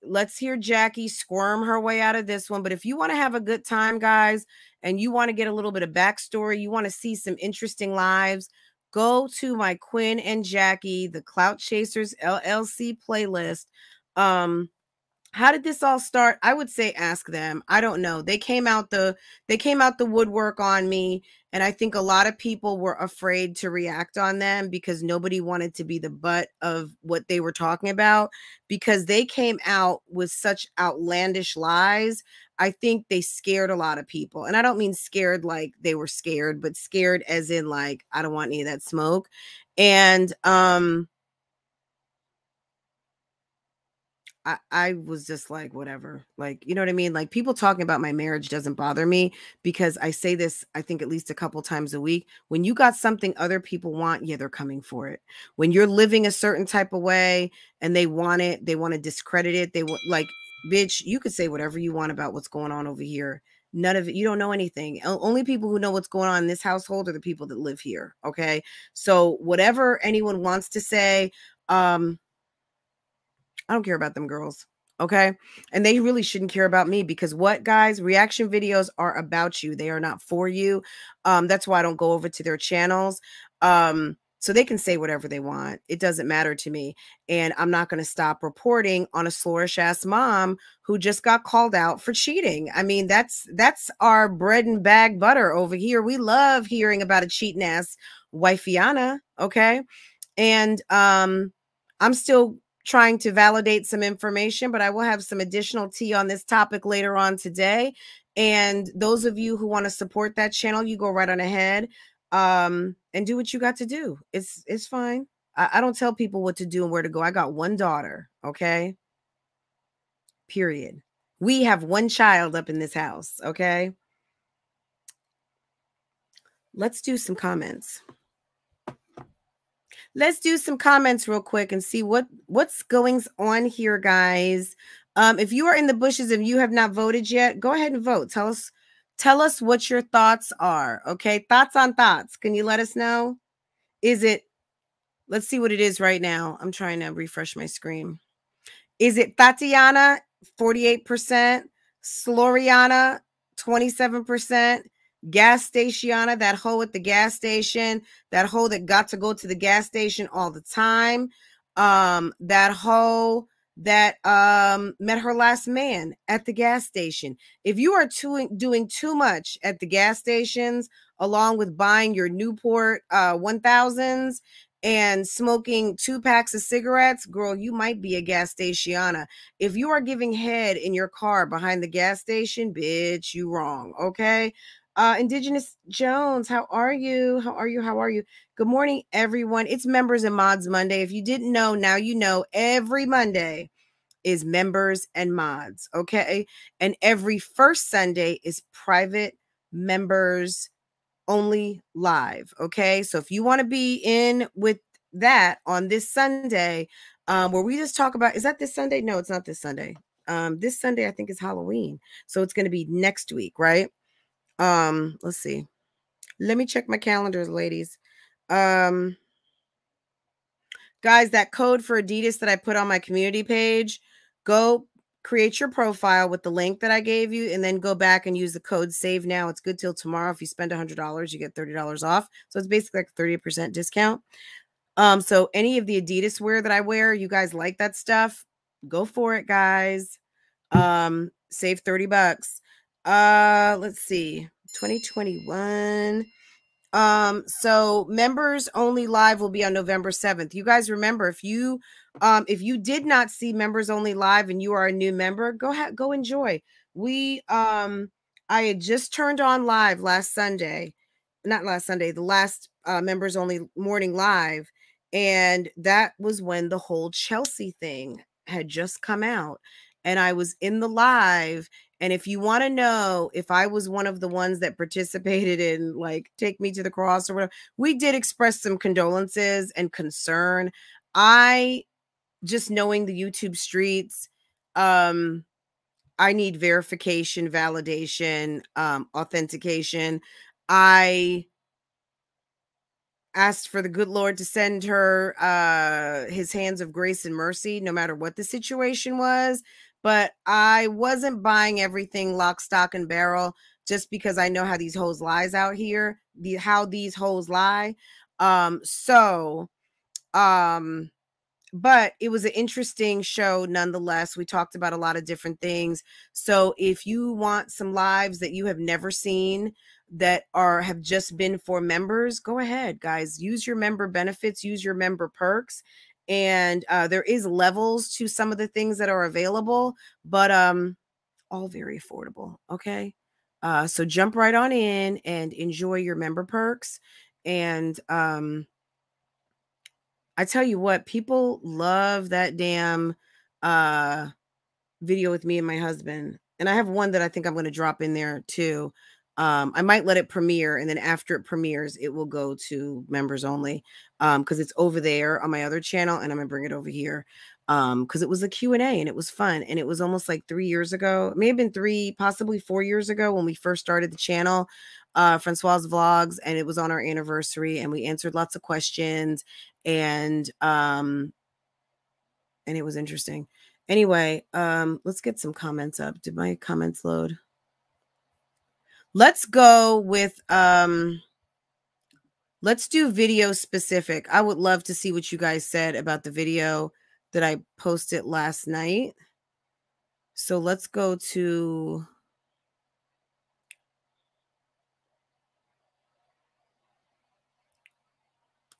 Let's hear Jackie squirm her way out of this one. But if you want to have a good time, guys, and you want to get a little bit of backstory, you want to see some interesting lives, go to my Quinn and Jackie, the Clout Chasers LLC playlist. How did this all start? I would say ask them. I don't know. They came out the woodwork on me, and I think a lot of people were afraid to react on them because nobody wanted to be the butt of what they were talking about, because they came out with such outlandish lies. I think they scared a lot of people. And I don't mean scared like they were scared, but scared as in like, I don't want any of that smoke. And I was just like, whatever, like, you know what I mean? Like, people talking about my marriage doesn't bother me, because I say this, I think, at least a couple times a week. When you got something other people want, yeah, they're coming for it. When you're living a certain type of way and they want it, they want to discredit it. They want, like, bitch, you could say whatever you want about what's going on over here. None of it. You don't know anything. Only people who know what's going on in this household are the people that live here. Okay. So whatever anyone wants to say, I don't care about them girls, okay? And they really shouldn't care about me, because what, guys? Reaction videos are about you. They are not for you. That's why I don't go over to their channels. So they can say whatever they want. It doesn't matter to me. And I'm not going to stop reporting on a slorish-ass mom who just got called out for cheating. I mean, that's our bread and bag butter over here. We love hearing about a cheating-ass wifeiana, okay? And I'm still trying to validate some information, but I will have some additional tea on this topic later on today. And those of you who want to support that channel, you go right on ahead and do what you got to do. It's fine. I don't tell people what to do and where to go. I got one daughter, okay? Period. We have one child up in this house, okay? Let's do some comments. Let's do some comments real quick and see what's going on here, guys. If you are in the bushes and you have not voted yet, go ahead and vote. Tell us what your thoughts are, okay? Thoughts on thoughts. Can you let us know? Is it Let's see what it is right now. I'm trying to refresh my screen. Is it Tatiana, 48%, Sloriana, 27%, Gas Statiana, that hoe at the gas station, that hoe that got to go to the gas station all the time, that hoe that met her last man at the gas station? If you are doing too much at the gas stations, along with buying your Newport 1000s and smoking 2 packs of cigarettes, girl, you might be a gas statiana. If you are giving head in your car behind the gas station, bitch, you wrong, okay? Indigenous Jones, how are you? How are you? How are you? Good morning, everyone. It's Members and Mods Monday. If you didn't know, now you know. Every Monday is Members and Mods, okay? And every first Sunday is private members only live, okay? So if you want to be in with that on this Sunday, where we just talk about, is that this Sunday? No, it's not this Sunday. This Sunday, I think, is Halloween. So it's going to be next week, right? Let's see. Let me check my calendars, ladies. Guys, that code for Adidas that I put on my community page, go create your profile with the link that I gave you and then go back and use the code SAVE NOW. It's good till tomorrow. If you spend $100, you get $30 off. So it's basically like a 30% discount. So any of the Adidas wear that I wear, you guys like that stuff, go for it, guys. Save 30 bucks. Let's see, 2021. So members only live will be on November 7th. You guys remember, if you did not see members only live and you are a new member, go enjoy. I had just turned on live last Sunday, not last Sunday, the last members only morning live. And that was when the whole Chelsea thing had just come out and I was in the live. And if you want to know if I was one of the ones that participated in like Take Me to the Cross or whatever, we did express some condolences and concern. I just, knowing the YouTube streets, I need verification, validation, authentication. I asked for the good Lord to send her his hands of grace and mercy, no matter what the situation was. But I wasn't buying everything lock, stock, and barrel just because I know how these hoes lies out here, how these hoes lie. But it was an interesting show nonetheless. We talked about a lot of different things. So if you want some lives that you have never seen that have just been for members, go ahead, guys. Use your member benefits. Use your member perks. And there is levels to some of the things that are available, but all very affordable, okay? So jump right on in and enjoy your member perks. And I tell you what, people love that damn video with me and my husband. And I have one that I think I'm going to drop in there too. I might let it premiere, and then after it premieres, it will go to members only, because it's over there on my other channel, and I'm going to bring it over here, because it was a Q&A, and it was fun, and it was almost like 3 years ago. It may have been 3, possibly 4 years ago when we first started the channel, Francoise Vlogs, and it was on our anniversary, and we answered lots of questions, and it was interesting. Anyway, let's get some comments up. Did my comments load? Let's go with, let's do video specific. I would love to see what you guys said about the video that I posted last night. So let's go to,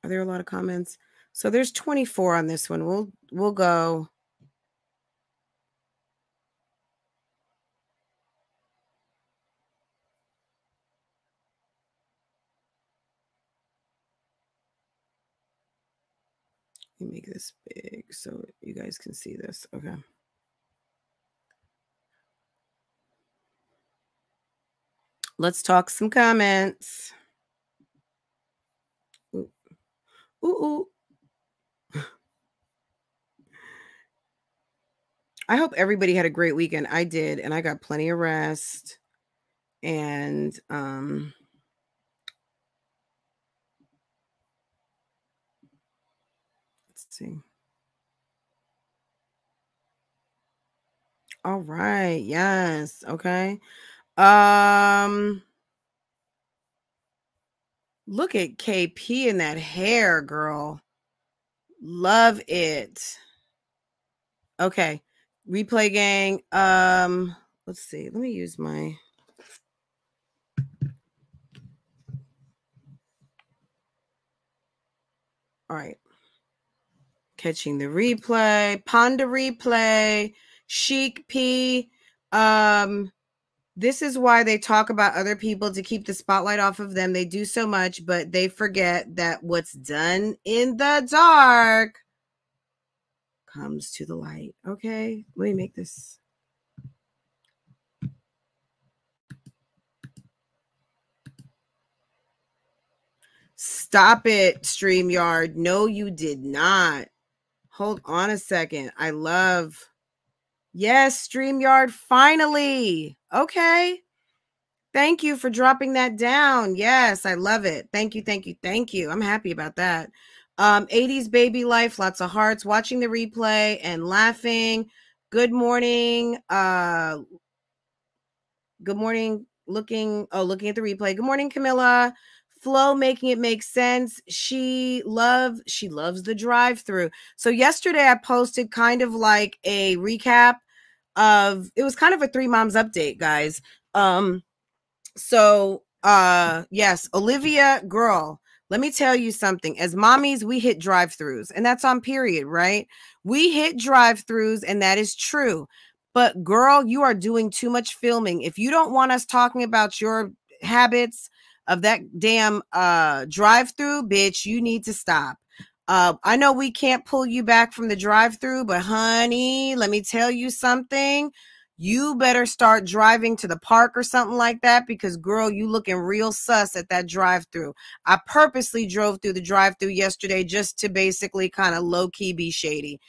are there a lot of comments? So there's 24 on this one. We'll go. Let me make this big so you guys can see this. Okay. Let's talk some comments. Ooh, ooh, ooh. I hope everybody had a great weekend. I did, and I got plenty of rest. And, Let's see. All right. Yes. Okay. Look at KP in that hair, girl. Love it. Okay. Replay gang. Let's see. Let me use my... All right. Catching the replay. Ponder replay. Chic P. This is why they talk about other people to keep the spotlight off of them. They do so much, but they forget that what's done in the dark comes to the light. Okay, let me make this. Stop it, StreamYard. No, you did not. Hold on a second. I love... Yes, StreamYard, finally. Okay. Thank you for dropping that down. Yes, I love it. Thank you, thank you, thank you. I'm happy about that. 80s baby life, lots of hearts, watching the replay and laughing. Good morning. Good morning. Looking at the replay. Good morning, Camilla. Flow making it make sense. She loves the drive-through. So yesterday I posted kind of like a recap of, it was kind of a Three Moms update, guys. Yes, Olivia, girl, let me tell you something. As mommies, we hit drive-throughs, and that's on period, right? We hit drive-throughs, and that is true. But girl, you are doing too much filming. If you don't want us talking about your habits of that damn drive-through, bitch, you need to stop. I know we can't pull you back from the drive-through, but honey, let me tell you something. You better start driving to the park or something like that, because girl, you looking real sus at that drive-through. I purposely drove through the drive-through yesterday just to basically kind of low-key be shady.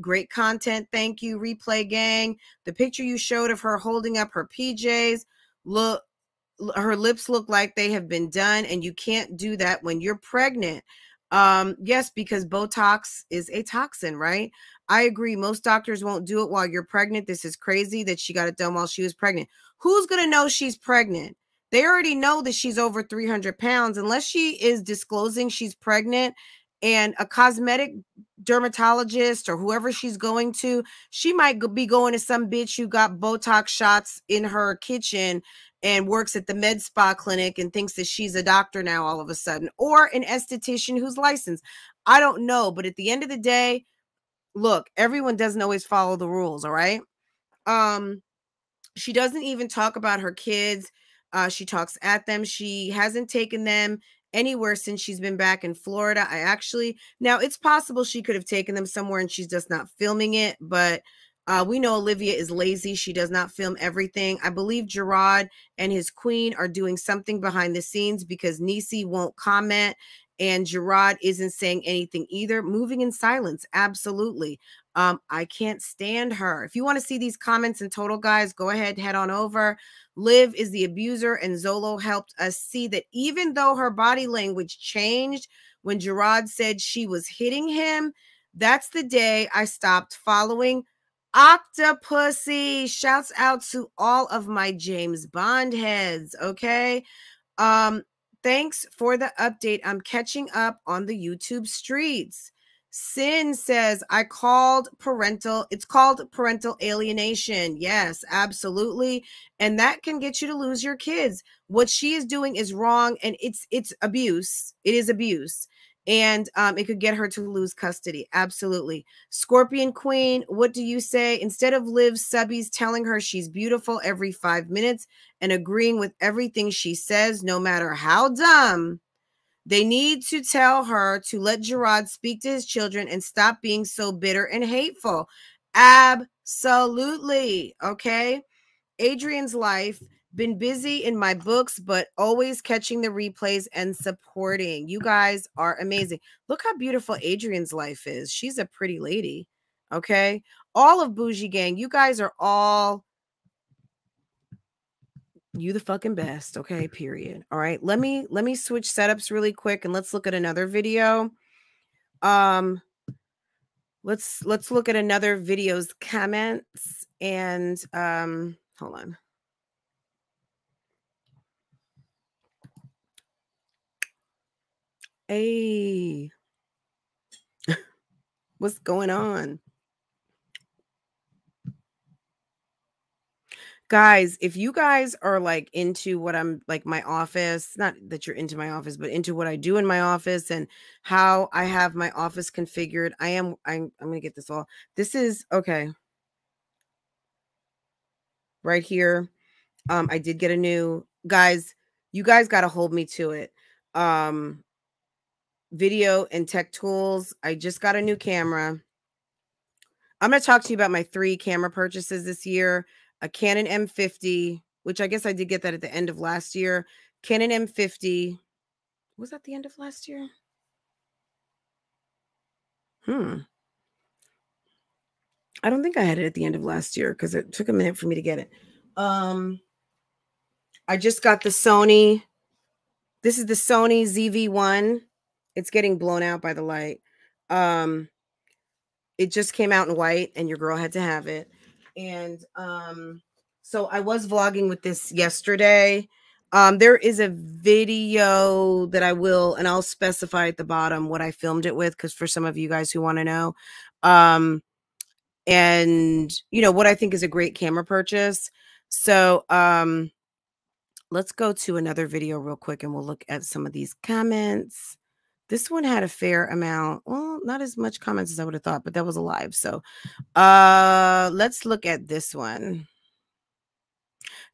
Great content, thank you, replay gang. The picture you showed of her holding up her PJs, look, her lips look like they have been done, and you can't do that when you're pregnant. Yes, because Botox is a toxin, right? I agree. Most doctors won't do it while you're pregnant. This is crazy that she got it done while she was pregnant. Who's going to know she's pregnant? They already know that she's over 300 pounds, unless she is disclosing she's pregnant, and a cosmetic dermatologist or whoever she's going to, she might be going to some bitch who got Botox shots in her kitchen and works at the med spa clinic and thinks that she's a doctor now all of a sudden, or an esthetician who's licensed. I don't know, but at the end of the day, look, everyone doesn't always follow the rules, all right? She doesn't even talk about her kids. She talks at them. She hasn't taken them anywhere since she's been back in Florida. Now it's possible she could have taken them somewhere and she's just not filming it, but we know Olivia is lazy. She does not film everything. I believe Gerard and his queen are doing something behind the scenes, because Niecy won't comment and Gerard isn't saying anything either. Moving in silence. Absolutely. I can't stand her. If you want to see these comments in total, guys, go ahead, head on over. Liv is the abuser, and Zolo helped us see that even though her body language changed when Gerard said she was hitting him, that's the day I stopped following Octopussy. Shouts out to all of my James Bond heads. Okay. Thanks for the update. I'm catching up on the YouTube streets. Sin says, it's called parental alienation. Yes, absolutely. And that can get you to lose your kids. What she is doing is wrong, and it's abuse. It is abuse. And it could get her to lose custody. Absolutely. Scorpion Queen, what do you say? Instead of Liv subbies telling her she's beautiful every 5 minutes and agreeing with everything she says, no matter how dumb, they need to tell her to let Gerard speak to his children and stop being so bitter and hateful. Absolutely. Okay. Adrian's life. Been busy in my books, but always catching the replays and supporting. You guys are amazing. Look how beautiful Adrian's life is. She's a pretty lady. Okay. All of Bougie Gang, you guys are all, you the fucking best. Okay. Period. All right. Let me switch setups really quick and let's look at another video. Let's look at another video's comments and hold on. Hey, what's going on? Guys, if you guys are like into what I'm like my office, not that you're into my office, but into what I do in my office and how I have my office configured, I'm going to get this all. This is okay. Right here. I did get a new guys. You guys got to hold me to it. Video and tech tools. I just got a new camera. I'm going to talk to you about my 3 camera purchases this year. A Canon M50, which I guess I did get that at the end of last year. Canon M50. Was that the end of last year? I don't think I had it at the end of last year because it took a minute for me to get it. I just got the Sony. This is the Sony ZV-1. It's getting blown out by the light. It just came out in white and your girl had to have it. And so I was vlogging with this yesterday. There is a video that I will, and I'll specify at the bottom what I filmed it with, because for some of you guys who want to know, and you know what I think is a great camera purchase. So let's go to another video real quick and we'll look at some of these comments. This one had a fair amount. Well, not as much comments as I would have thought, but that was a live. So let's look at this one.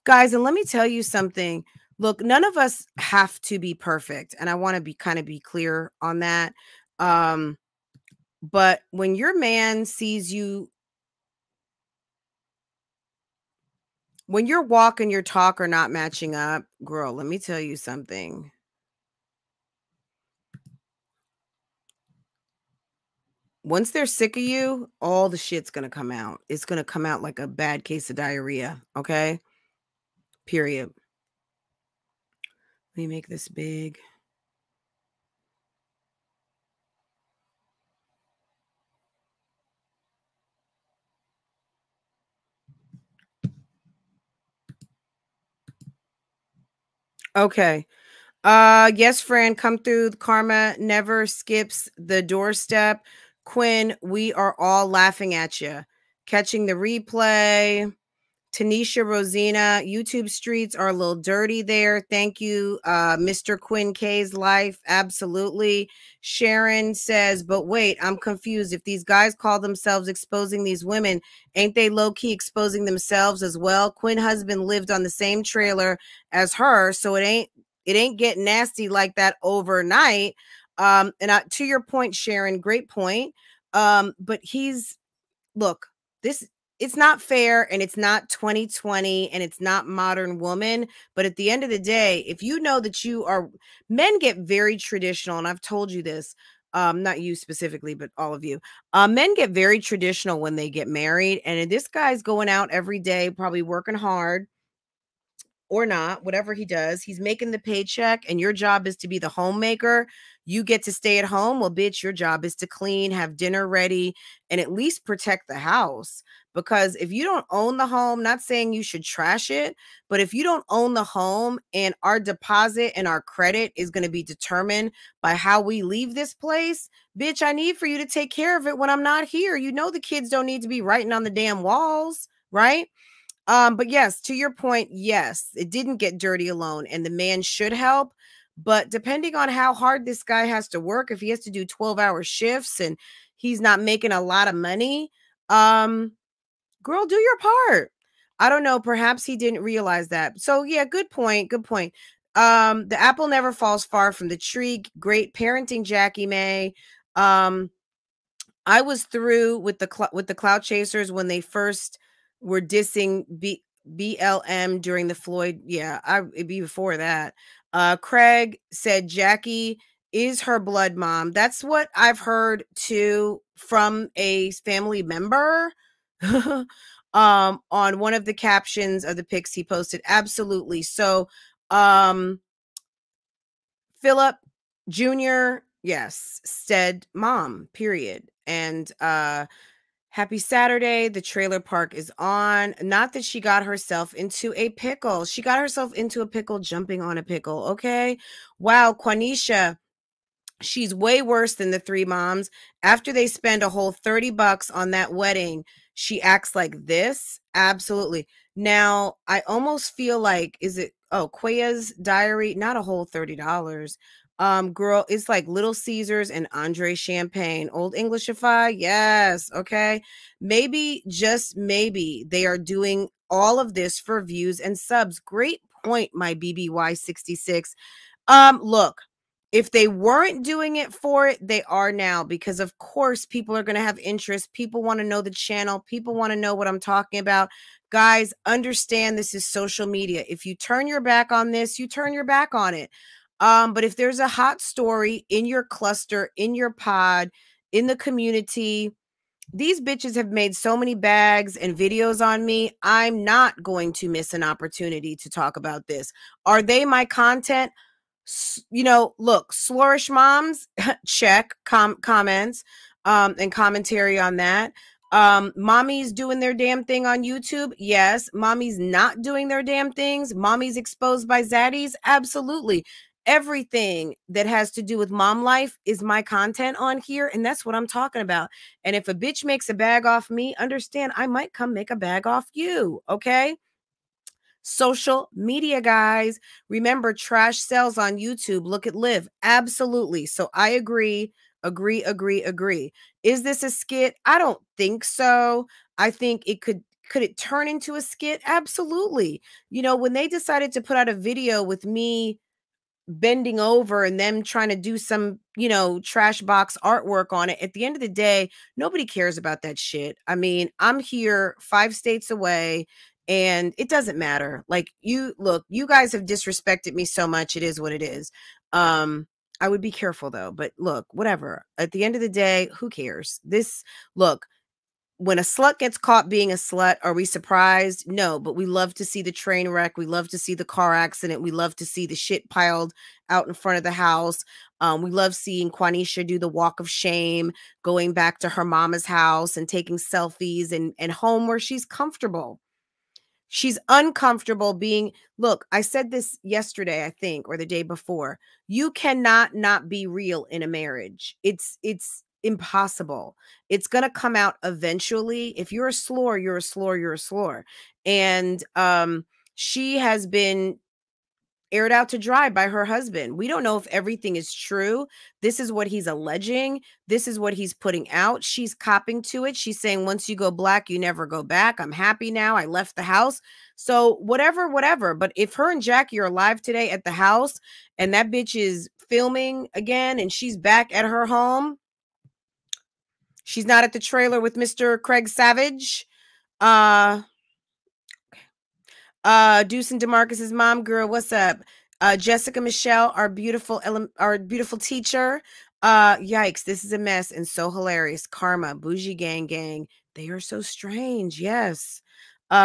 Guys, and let me tell you something. Look, none of us have to be perfect. And I want to be clear on that. But when your man sees you, when your walk and your talk are not matching up, girl, let me tell you something. Once they're sick of you, all the shit's going to come out. It's going to come out like a bad case of diarrhea. Okay. Period. Let me make this big. Okay. Yes, Fran, come through. Karma never skips the doorstep. Quinn, we are all laughing at you. Catching the replay. Tanisha, Rosina, YouTube streets are a little dirty there. Thank you, Mr. Quinn K's life. Absolutely. Sharon says, but wait, I'm confused. If these guys call themselves exposing these women, ain't they low-key exposing themselves as well? Quinn's husband lived on the same trailer as her, so it ain't getting nasty like that overnight. And to your point, Sharon, great point. But look, this, it's not fair and it's not 2020 and it's not modern woman. But at the end of the day, if you know that men get very traditional, and I've told you this, not you specifically, but all of you, men get very traditional when they get married. And this guy's going out every day, probably working hard. Or not, whatever he does, he's making the paycheck and your job is to be the homemaker. You get to stay at home. Well, bitch, your job is to clean, have dinner ready, and at least protect the house. Because if you don't own the home, not saying you should trash it, but if you don't own the home and our deposit and our credit is going to be determined by how we leave this place, bitch, I need for you to take care of it when I'm not here. You know the kids don't need to be writing on the damn walls, right? But yes, to your point, yes, it didn't get dirty alone and the man should help. But depending on how hard this guy has to work, if he has to do 12-hour shifts and he's not making a lot of money, girl, do your part. I don't know. Perhaps he didn't realize that. So yeah, good point. Good point. The apple never falls far from the tree. Great parenting, Jackie May. I was through with the Clout Chasers when they first were dissing BLM during the Floyd. Yeah, it'd be before that. Craig said, Jackie is her blood mom. That's what I've heard too from a family member on one of the captions of the pics he posted. Absolutely. So Philip Jr., Yes, said mom, period. And happy Saturday. The trailer park is on. Not that she got herself into a pickle. She got herself into a pickle jumping on a pickle, okay? Wow, Quanisha, she's way worse than the three moms. After they spend a whole 30 bucks on that wedding, she acts like this? Absolutely. Now, I almost feel like, is it, oh, Quaya's diary? Not a whole $30. Girl, it's like Little Caesars and Andre Champagne. Old Englishify, yes, okay. Maybe, just maybe, they are doing all of this for views and subs. Great point, my BBY66. Look, if they weren't doing it for it, they are now, because of course people are going to have interest. People want to know the channel. People want to know what I'm talking about. Guys, understand this is social media. If you turn your back on this, you turn your back on it. But if there's a hot story in your cluster, in your pod, in the community, these bitches have made so many bags and videos on me. I'm not going to miss an opportunity to talk about this. Are they my content? You know, look, Flourish Moms, check, comments and commentary on that. Mommy's doing their damn thing on YouTube. Yes. Mommy's not doing their damn things. Mommy's exposed by zaddies. Absolutely. Everything that has to do with mom life is my content on here, and that's what I'm talking about. And if a bitch makes a bag off me, understand I might come make a bag off you, okay? Social media, guys. Remember, trash sells on YouTube. Look at Liv. Absolutely. So I agree. Is this a skit? I don't think so. I think it could it turn into a skit? Absolutely. You know, when they decided to put out a video with me bending over and them trying to do some, you know, trash box artwork on it, at the end of the day, nobody cares about that shit. I mean, I'm here 5 states away, and it doesn't matter. Like, you look, you guys have disrespected me so much. It is what it is. I would be careful though, but look, whatever. At the end of the day, who cares? This, look, when a slut gets caught being a slut, are we surprised? No, but we love to see the train wreck. We love to see the car accident. We love to see the shit piled out in front of the house. We love seeing Quanisha do the walk of shame, going back to her mama's house and taking selfies and home where she's comfortable. She's uncomfortable being, look, I said this yesterday, I think, or the day before. You cannot not be real in a marriage. It's impossible. It's going to come out eventually. If you're a slore, you're a slore, you're a slore. And she has been aired out to dry by her husband. We don't know if everything is true. This is what he's alleging. This is what he's putting out. She's copping to it. She's saying, once you go black, you never go back. I'm happy now. I left the house. So whatever, whatever. But if her and Jackie are alive today at the house and that bitch is filming again and she's back at her home, she's not at the trailer with Mr. Craig Savage. Deuce and DeMarcus's mom, girl, what's up? Jessica Michelle, our beautiful teacher. Yikes, this is a mess and so hilarious. Karma, Bougie Gang, they are so strange. Yes.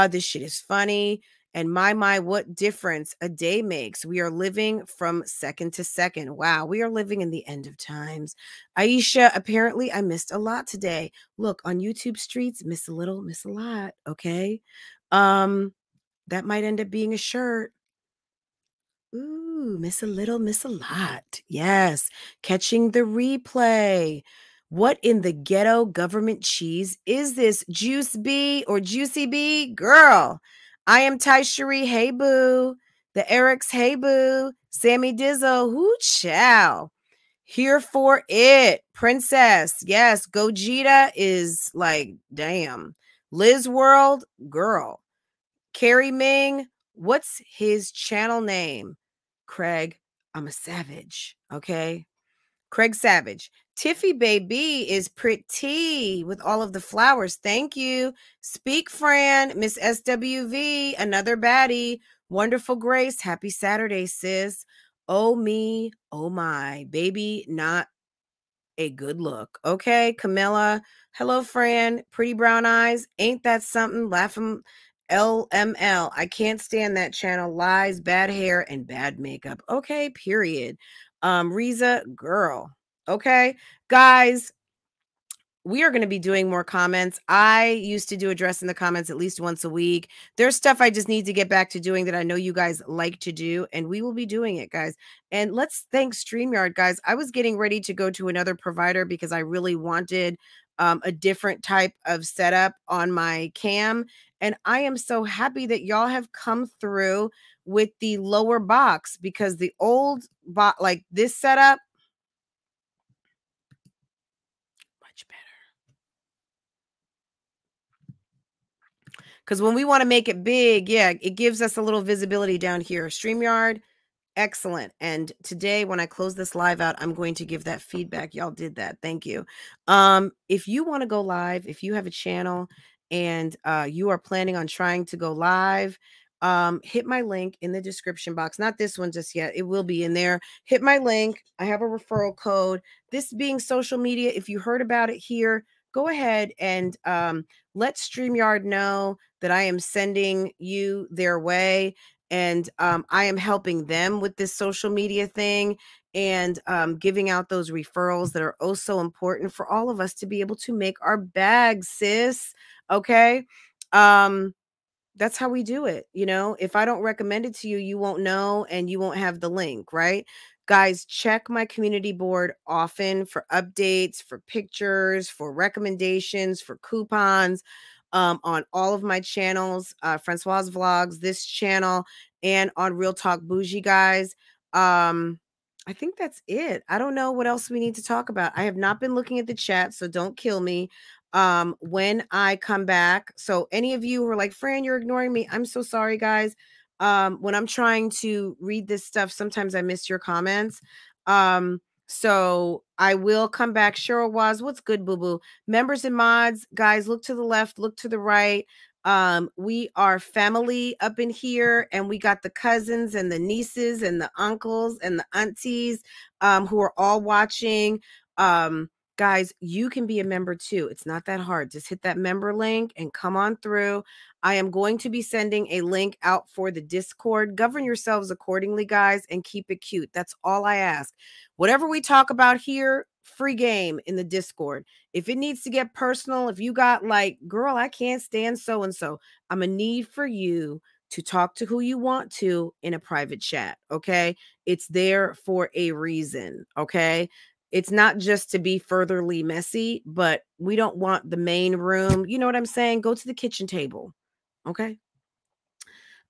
This shit is funny. And my, what difference a day makes. We are living from second to second. Wow, we are living in the end of times. Aisha, apparently I missed a lot today. Look, on YouTube streets, miss a little, miss a lot, okay? That might end up being a shirt. Ooh, miss a little, miss a lot. Yes, catching the replay. What in the ghetto government cheese is this? Juice B or Juicy B? Girl. I am Ty Cherie, hey boo. The Erics, hey boo. Sammy Dizzo, who chow. Here for it, princess. Yes, Gogeta is like, damn. Liz World, girl. Carrie Ming, what's his channel name? Craig, I'm a savage, okay? Craig Savage. Tiffy baby is pretty with all of the flowers. Thank you. Speak Fran, Miss SWV, another baddie. Wonderful Grace, happy Saturday, sis. Oh me, oh my, baby, not a good look. Okay, Camilla, hello, Fran. Pretty brown eyes, ain't that something? Laughing LML, I can't stand that channel. Lies, bad hair, and bad makeup. Okay, period. Riza, girl. Okay, guys, we are going to be doing more comments. I used to do addressing the comments at least once a week. There's stuff I just need to get back to doing that I know you guys like to do, and we will be doing it, guys. And let's thank StreamYard, guys. I was getting ready to go to another provider because I really wanted a different type of setup on my cam. And I am so happy that y'all have come through with the lower box, because the old box, like this setup, much better. Because when we want to make it big, yeah, it gives us a little visibility down here. StreamYard, excellent. And today when I close this live out, I'm going to give that feedback. Y'all did that. Thank you. If you want to go live, if you have a channel and you are planning on trying to go live, hit my link in the description box. Not this one just yet. It will be in there. Hit my link. I have a referral code. This being social media, if you heard about it here, go ahead and let StreamYard know that I am sending you their way. And I am helping them with this social media thing and giving out those referrals that are oh so important for all of us to be able to make our bag, sis. Okay. That's how we do it. You know, if I don't recommend it to you, you won't know and you won't have the link, right? Guys, check my community board often for updates, for pictures, for recommendations, for coupons, on all of my channels, Francoise Vlogs, this channel, and on Real Talk Bougie, guys. I think that's it. I don't know what else we need to talk about. I have not been looking at the chat, so don't kill me. When I come back, so any of you who are like, Fran, you're ignoring me, I'm so sorry, guys. When I'm trying to read this stuff, sometimes I miss your comments. So I will come back. Cheryl was, what's good, boo-boo? Members and mods, guys, look to the left, look to the right. We are family up in here, and we got the cousins and the nieces and the uncles and the aunties, who are all watching. Guys, you can be a member too. It's not that hard. Just hit that member link and come on through. I am going to be sending a link out for the Discord. Govern yourselves accordingly, guys, and keep it cute. That's all I ask. Whatever we talk about here, free game in the Discord. If it needs to get personal, if you got like, girl, I can't stand so-and-so, I'm a need for you to talk to who you want to in a private chat, okay? It's there for a reason, okay? It's not just to be furtherly messy, but we don't want the main room. You know what I'm saying? Go to the kitchen table. Okay.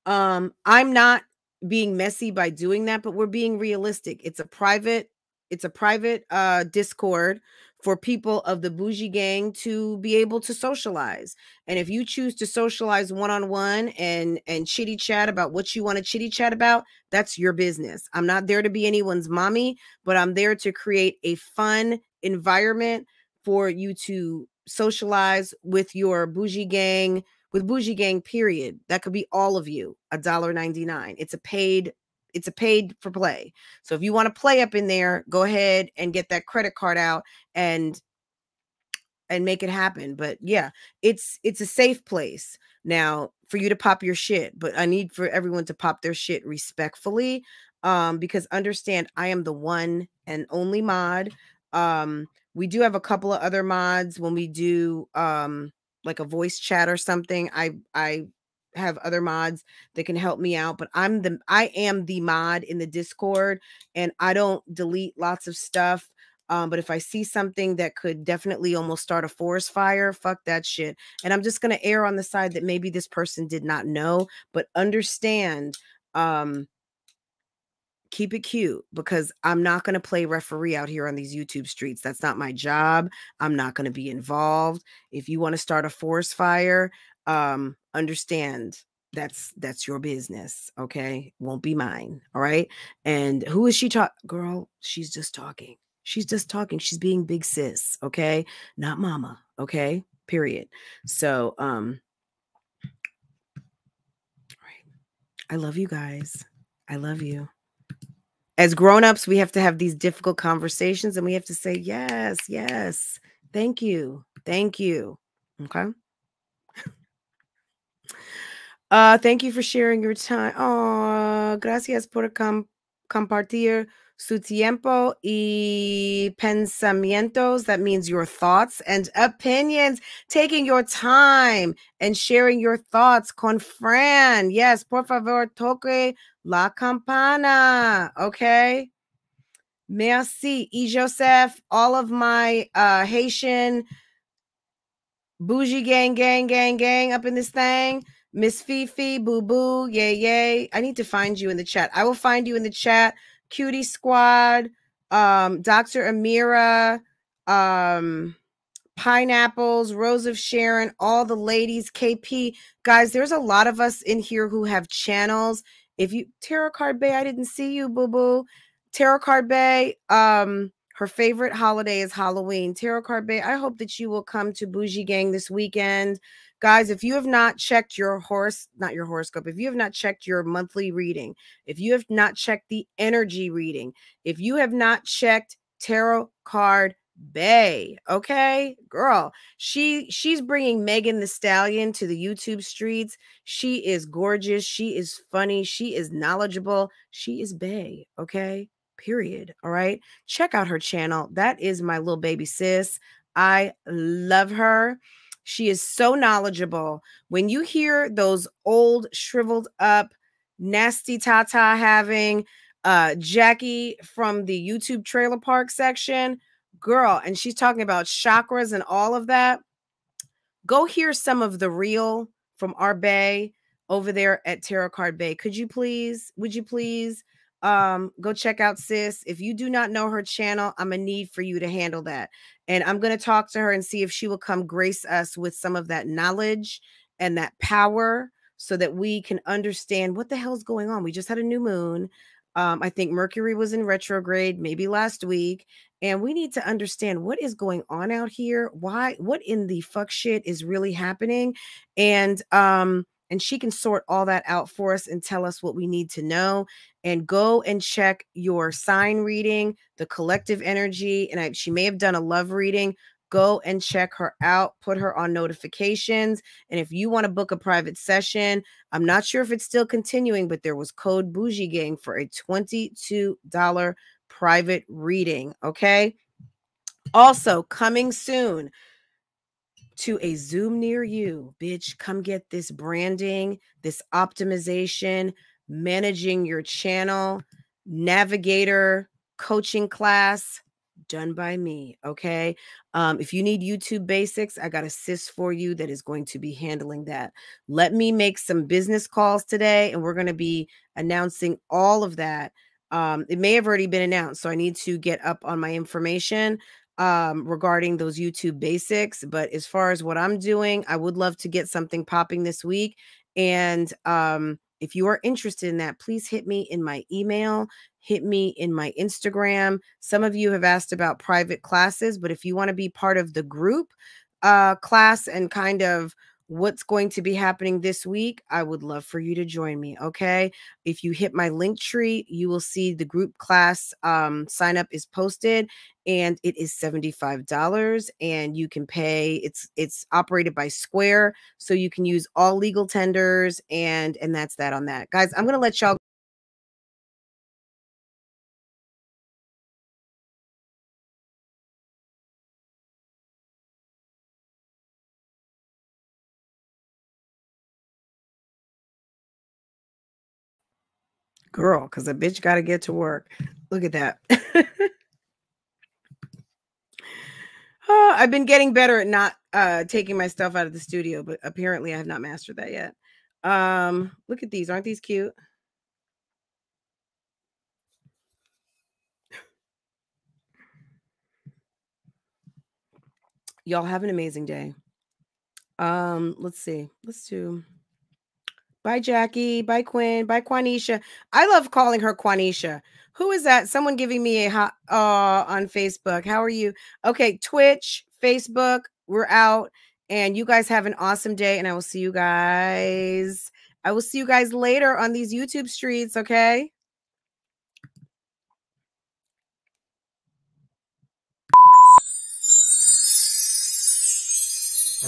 I'm not being messy by doing that, but we're being realistic. It's a private Discord for people of the Bougie Gang to be able to socialize. And if you choose to socialize one-on-one and chitty chat about what you want to chitty chat about, that's your business. I'm not there to be anyone's mommy, but I'm there to create a fun environment for you to socialize with your Bougie Gang, with Bougie Gang, period. That could be all of you, $1.99. It's a paid for play. So if you want to play up in there, go ahead and get that credit card out and make it happen. But yeah, it's a safe place now for you to pop your shit, but I need for everyone to pop their shit respectfully, because understand I am the one and only mod. We do have a couple of other mods when we do like a voice chat or something. I have other mods that can help me out, but I am the mod in the Discord, and I don't delete lots of stuff. But if I see something that could definitely almost start a forest fire, fuck that shit. And I'm just going to err on the side that maybe this person did not know, but understand, keep it cute, because I'm not going to play referee out here on these YouTube streets. That's not my job. I'm not going to be involved. If you want to start a forest fire, understand that's your business, okay? Won't be mine, all right? And who is she talking? Girl, she's just talking. She's just talking. She's being big sis, okay? Not mama, okay? Period. So, all right. I love you guys. I love you. As grown-ups, we have to have these difficult conversations, and we have to say, yes, yes. Thank you. Thank you. Okay? Thank you for sharing your time. Oh, gracias por compartir su tiempo y pensamientos. That means your thoughts and opinions. Taking your time and sharing your thoughts con Fran. Yes, por favor, toque la campana. Okay. Merci. E. Joseph, all of my Haitian bougie gang up in this thing. Miss Fifi, Boo Boo, yay, yay. I need to find you in the chat. I will find you in the chat. Cutie Squad, Dr. Amira, Pineapples, Rose of Sharon, all the ladies, KP. Guys, there's a lot of us in here who have channels. If you, Tarot Card Bae, I didn't see you, Boo Boo. Tarot Card Bae, her favorite holiday is Halloween. Tarot Card Bae, I hope that you will come to Bougie Gang this weekend. Guys, if you have not checked your horoscope, if you have not checked your monthly reading, if you have not checked the energy reading, if you have not checked Tarot Card Bae, okay, girl, she's bringing Megan Thee Stallion to the YouTube streets. She is gorgeous. She is funny. She is knowledgeable. She is bae, okay? Period. All right. Check out her channel. That is my little baby sis. I love her. She is so knowledgeable. When you hear those old shriveled up nasty tata having Jackie from the YouTube trailer park section, girl, and she's talking about chakras and all of that, go hear some of the real from our bae over there at Tarot Card Bae. Could you please, would you please? Go check out sis. If you do not know her channel, I'm a need for you to handle that. And I'm going to talk to her and see if she will come grace us with some of that knowledge and that power so that we can understand what the hell's going on. We just had a new moon. I think Mercury was in retrograde maybe last week. And we need to understand what is going on out here. Why, what in the fuck shit is really happening? And she can sort all that out for us and tell us what we need to know. And go and check your sign reading, the collective energy. And she may have done a love reading. Go and check her out. Put her on notifications. And if you want to book a private session, I'm not sure if it's still continuing, but there was code Bougie Gang for a $22 private reading. Okay. Also coming soon to a Zoom near you, bitch. Come get this branding, this optimization, managing your channel, navigator, coaching class done by me. Okay. If you need YouTube basics, I got a sis for you that is going to be handling that. Let me make some business calls today and we're going to be announcing all of that. It may have already been announced, so I need to get up on my information regarding those YouTube basics. But as far as what I'm doing, I would love to get something popping this week. And if you are interested in that, please hit me in my email, hit me in my Instagram. Some of you have asked about private classes, but if you want to be part of the group class and kind of what's going to be happening this week, I would love for you to join me. Okay. If you hit my link tree, you will see the group class sign up is posted and it is $75 and you can pay. It's operated by Square. So you can use all legal tenders and that's that on that. Guys, I'm going to let y'all girl, because a bitch got to get to work. Look at that. Oh, I've been getting better at not taking my stuff out of the studio, but apparently I have not mastered that yet. Look at these. Aren't these cute? Y'all have an amazing day. Let's see. Let's do... Bye, Jackie. Bye, Quinn. Bye, Quanisha. I love calling her Quanisha. Who is that? Someone giving me a hot on Facebook. How are you? Okay, Twitch, Facebook, we're out. And you guys have an awesome day. And I will see you guys. I will see you guys later on these YouTube streets, okay?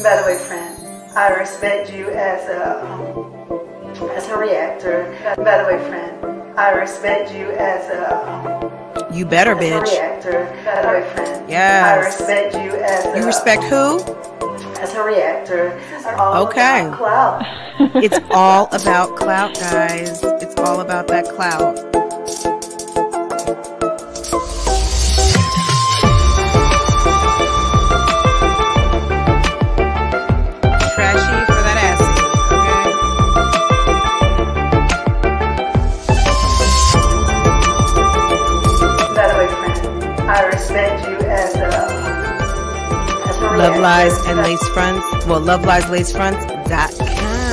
By the way, friend, I respect you as a reactor. By the way, friend, I respect you as a You better, bitch. Yes. I respect you as. You respect who? As a reactor. Okay. About clout. It's all about clout, guys. It's all about that clout. Love Lies and Lace Fronts. Well, LoveLiesLaceFronts.com.